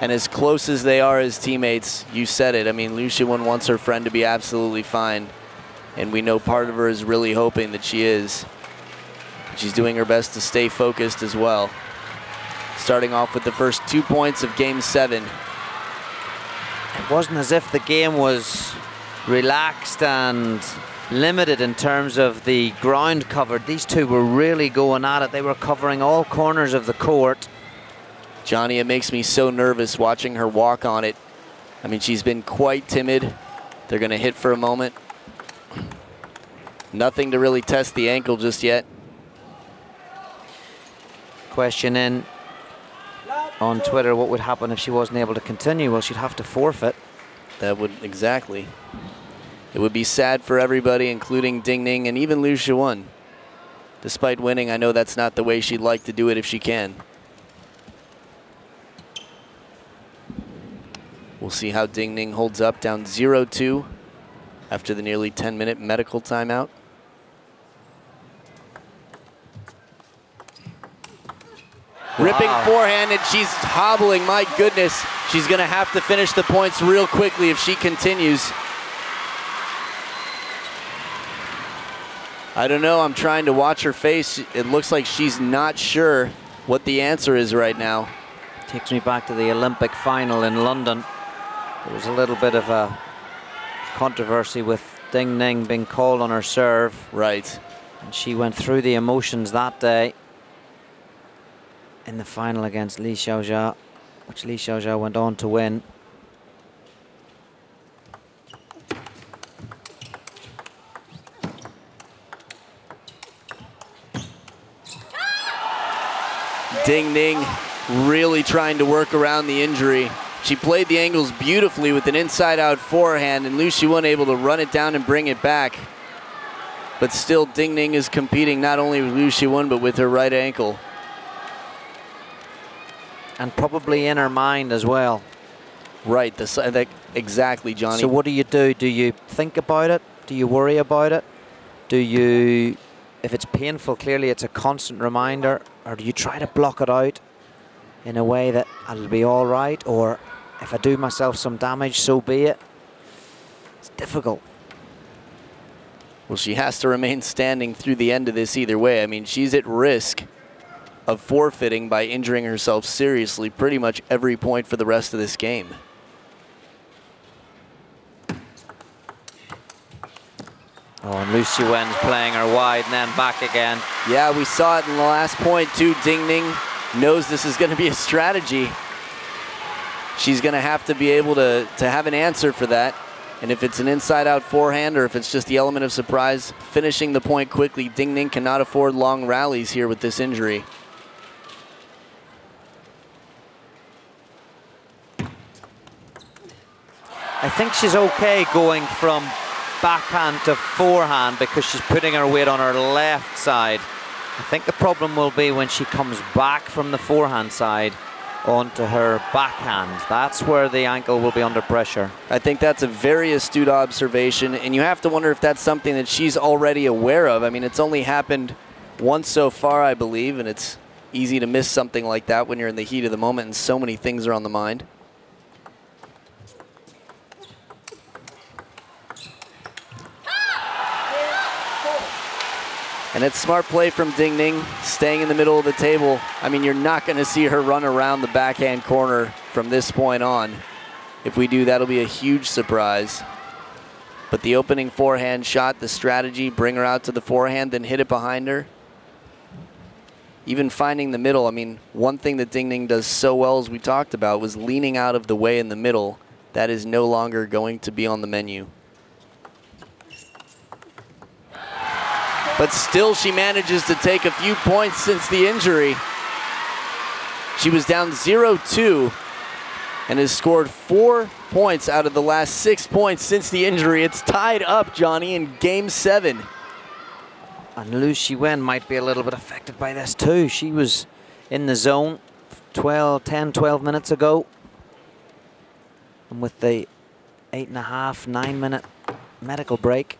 And as close as they are as teammates, you said it. I mean, Liu Shiwen wants her friend to be absolutely fine. And we know part of her is really hoping that she is. She's doing her best to stay focused as well. Starting off with the first two points of game seven. It wasn't as if the game was relaxed and limited in terms of the ground covered. These two were really going at it. They were covering all corners of the court. Johnny, it makes me so nervous watching her walk on it. I mean, she's been quite timid. They're going to hit for a moment. Nothing to really test the ankle just yet. Question in on Twitter, what would happen if she wasn't able to continue? Well, she'd have to forfeit. That would, exactly. It would be sad for everybody, including Ding Ning and even Liu Shiwen. Despite winning, I know that's not the way she'd like to do it if she can. We'll see how Ding Ning holds up, down zero two after the nearly ten minute medical timeout. Wow. Ripping wow. forehand, and she's hobbling. My goodness, she's going to have to finish the points real quickly if she continues. I don't know. I'm trying to watch her face. It looks like she's not sure what the answer is right now. Takes me back to the Olympic final in London. There was a little bit of a controversy with Ding Ning being called on her serve. Right. And she went through the emotions that day in the final against Li Xiaoxia, which Li Xiaoxia went on to win. Ding Ning really trying to work around the injury. She played the angles beautifully with an inside-out forehand, and Liu Shiwen able to run it down and bring it back. But still, Ding Ning is competing not only with Liu Shiwen, but with her right ankle. And probably in her mind as well. Right, the, the, exactly, Johnny. So what do you do? Do you think about it? Do you worry about it? Do you, if it's painful, clearly it's a constant reminder, or do you try to block it out in a way that I'll be all right, or if I do myself some damage, so be it? It's difficult. Well, she has to remain standing through the end of this either way. I mean, she's at risk of forfeiting by injuring herself seriously pretty much every point for the rest of this game. Oh, and Liu Shiwen's playing her wide and then back again. Yeah, we saw it in the last point too. Ding Ning knows this is going to be a strategy. She's going to have to be able to, to have an answer for that. And if it's an inside-out forehand or if it's just the element of surprise, finishing the point quickly, Ding Ning cannot afford long rallies here with this injury. I think she's okay going from backhand to forehand because she's putting her weight on her left side. I think the problem will be when she comes back from the forehand side onto her backhand. That's where the ankle will be under pressure. I think that's a very astute observation, and you have to wonder if that's something that she's already aware of. I mean, it's only happened once so far, I believe, and it's easy to miss something like that when you're in the heat of the moment and so many things are on the mind. And it's smart play from Ding Ning, staying in the middle of the table. I mean, you're not going to see her run around the backhand corner from this point on. If we do, that'll be a huge surprise. But the opening forehand shot, the strategy, bring her out to the forehand, then hit it behind her. Even finding the middle, I mean, one thing that Ding Ning does so well, as we talked about, was leaning out of the way in the middle. That is no longer going to be on the menu. But still, she manages to take a few points since the injury. She was down zero two and has scored four points out of the last six points since the injury. It's tied up, Johnny, in game seven. And Liu Shiwen might be a little bit affected by this too. She was in the zone twelve, ten, twelve minutes ago. And with the eight and a half, nine minute medical break.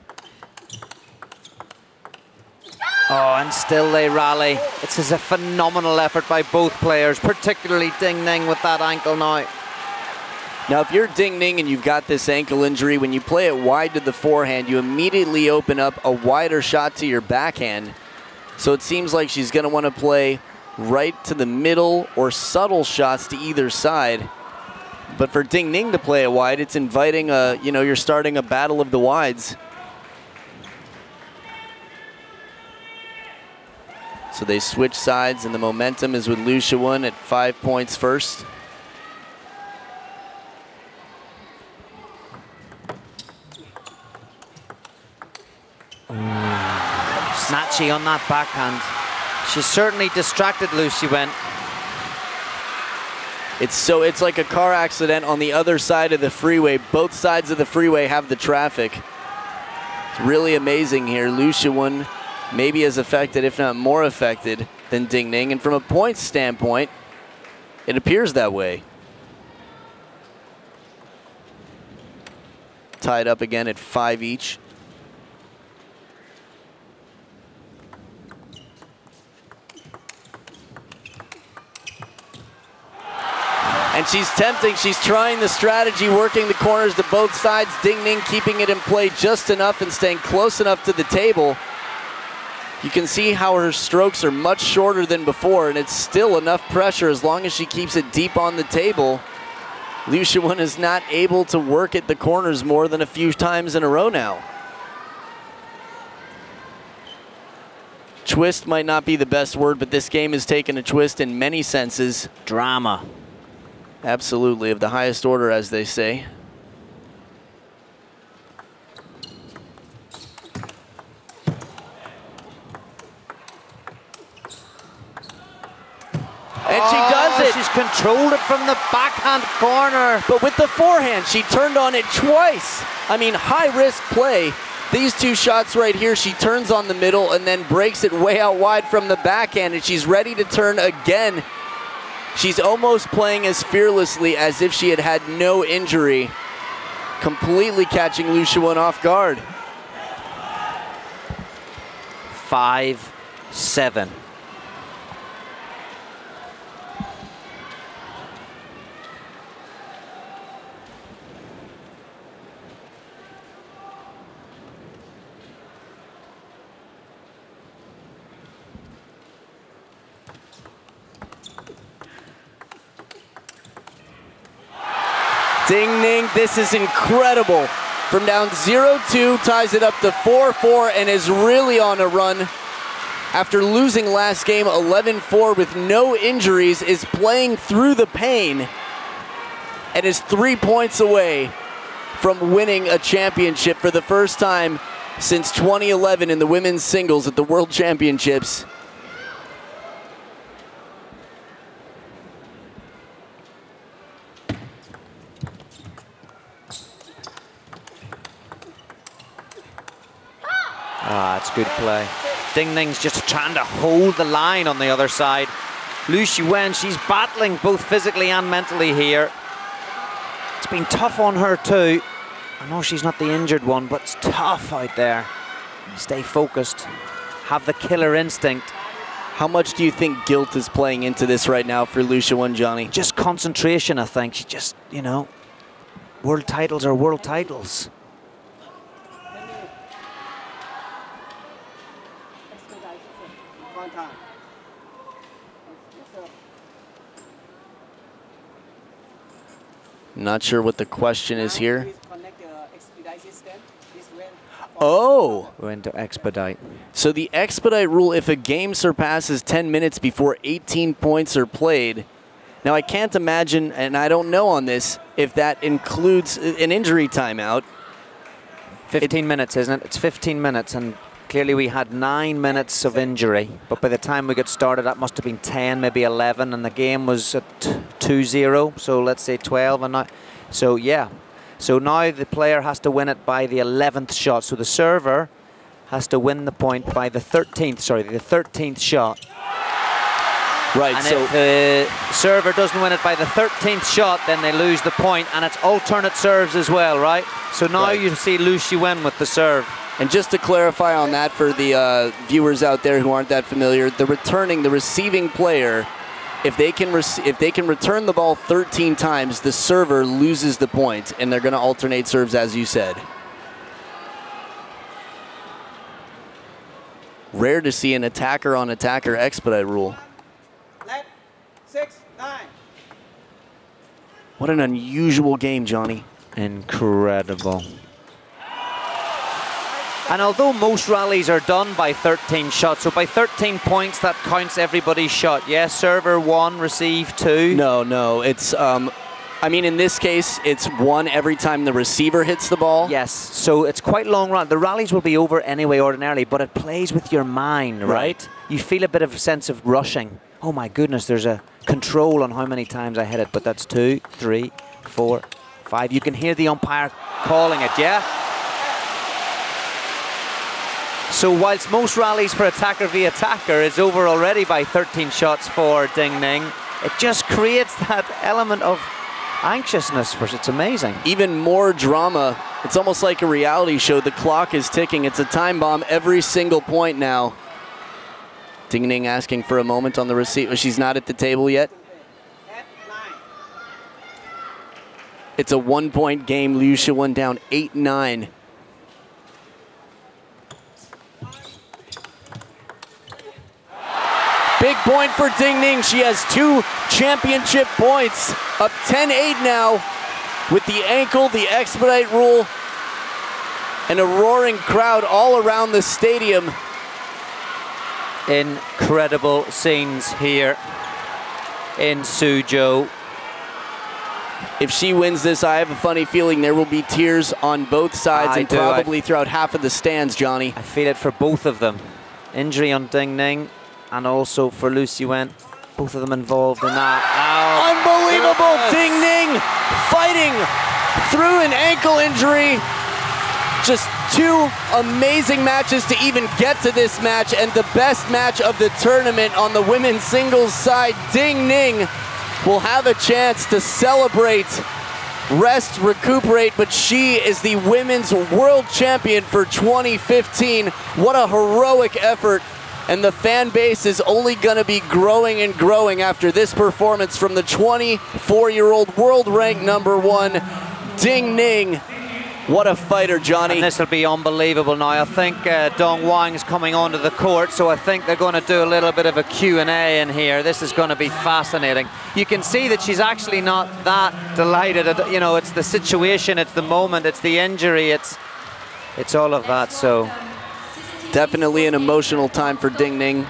Oh, and still they rally. This is a phenomenal effort by both players, particularly Ding Ning with that ankle now. Now, if you're Ding Ning and you've got this ankle injury, when you play it wide to the forehand, you immediately open up a wider shot to your backhand. So it seems like she's going to want to play right to the middle or subtle shots to either side. But for Ding Ning to play it wide, it's inviting a, you know, you're starting a battle of the wides. So they switch sides, and the momentum is with Liu Shiwen at five points first. Ooh. Snatchy on that backhand. She certainly distracted Liu Shiwen. It's so it's like a car accident on the other side of the freeway. Both sides of the freeway have the traffic. It's really amazing here. Liu Shiwen maybe as affected, if not more affected, than Ding Ning. And from a points standpoint, it appears that way. Tied up again at five each. And she's tempting, she's trying the strategy, working the corners to both sides. Ding Ning keeping it in play just enough and staying close enough to the table. You can see how her strokes are much shorter than before, and it's still enough pressure as long as she keeps it deep on the table. Liu Shiwen is not able to work at the corners more than a few times in a row now. Twist might not be the best word, but this game has taken a twist in many senses. Drama. Absolutely, of the highest order, as they say. And she does it. She's controlled it from the backhand corner. But with the forehand, she turned on it twice. I mean, high risk play. These two shots right here, she turns on the middle and then breaks it way out wide from the backhand, and she's ready to turn again. She's almost playing as fearlessly as if she had had no injury. Completely catching Liu Shiwen off guard. five seven. Ding Ning, this is incredible. From down zero two, ties it up to four four and is really on a run. After losing last game eleven four with no injuries, is playing through the pain and is three points away from winning a championship for the first time since twenty eleven in the women's singles at the World Championships. Ah, it's good play. Ding Ning's just trying to hold the line on the other side. Liu Shiwen, she's battling both physically and mentally here. It's been tough on her too. I know she's not the injured one, but it's tough out there. Stay focused. Have the killer instinct. How much do you think guilt is playing into this right now for Liu Shiwen, Johnny? Just concentration, I think. She just, you know, world titles are world titles. Not sure what the question is here. Oh! We're into expedite. So the expedite rule, if a game surpasses ten minutes before eighteen points are played. Now I can't imagine, and I don't know on this, if that includes an injury timeout. fifteen minutes, isn't it? It's fifteen minutes, and clearly we had nine minutes of injury. But by the time we got started, that must have been ten, maybe eleven, and the game was at two zero, so let's say twelve, and now, so yeah. So now the player has to win it by the eleventh shot, so the server has to win the point by the thirteenth, sorry, the thirteenth shot. Right, and so if the server doesn't win it by the thirteenth shot, then they lose the point, and it's alternate serves as well, right? So now right. You see Liu Shiwen with the serve. And just to clarify on that for the uh, viewers out there who aren't that familiar, the returning, the receiving player, If they can if they can return the ball thirteen times, the server loses the point, and they're going to alternate serves, as you said. Rare to see an attacker on attacker expedite rule. Let, six, nine. What an unusual game, Johnny. Incredible. And although most rallies are done by thirteen shots, so by thirteen points, that counts everybody's shot. Yes, server one, receive two. No, no, it's, um, I mean, in this case, it's one every time the receiver hits the ball. Yes, so it's quite long run. The rallies will be over anyway, ordinarily, but it plays with your mind, right? right? You feel a bit of a sense of rushing. Oh my goodness, there's a control on how many times I hit it, but that's two, three, four, five. You can hear the umpire calling it, yeah? So whilst most rallies for attacker v attacker is over already by thirteen shots for Ding Ning, it just creates that element of anxiousness, which it's amazing. Even more drama. It's almost like a reality show. The clock is ticking. It's a time bomb every single point now. Ding Ning asking for a moment on the receipt. She's not at the table yet. It's a one-point game. Liu Shiwen down eight nine. Big point for Ding Ning. She has two championship points. Up ten eight now with the ankle, the expedite rule, and a roaring crowd all around the stadium. Incredible scenes here in Suzhou. If she wins this, I have a funny feeling there will be tears on both sides I and do. probably I throughout half of the stands, Johnny. I feel it for both of them. Injury on Ding Ning and also for Liu Shiwen. Both of them involved in that. Ow. Unbelievable! Yes. Ding Ning fighting through an ankle injury. Just two amazing matches to even get to this match, and the best match of the tournament on the women's singles side. Ding Ning will have a chance to celebrate, rest, recuperate, but she is the women's world champion for twenty fifteen. What a heroic effort, and the fan base is only gonna be growing and growing after this performance from the twenty-four-year-old world ranked number one, Ding Ning. What a fighter, Johnny. And this will be unbelievable now. I think uh, Dong Wang's coming onto the court, so I think they're going to do a little bit of a Q and A in here. This is going to be fascinating. You can see that she's actually not that delighted. At, you know, it's the situation, it's the moment, it's the injury, it's it's all of that. So definitely an emotional time for Ding Ning.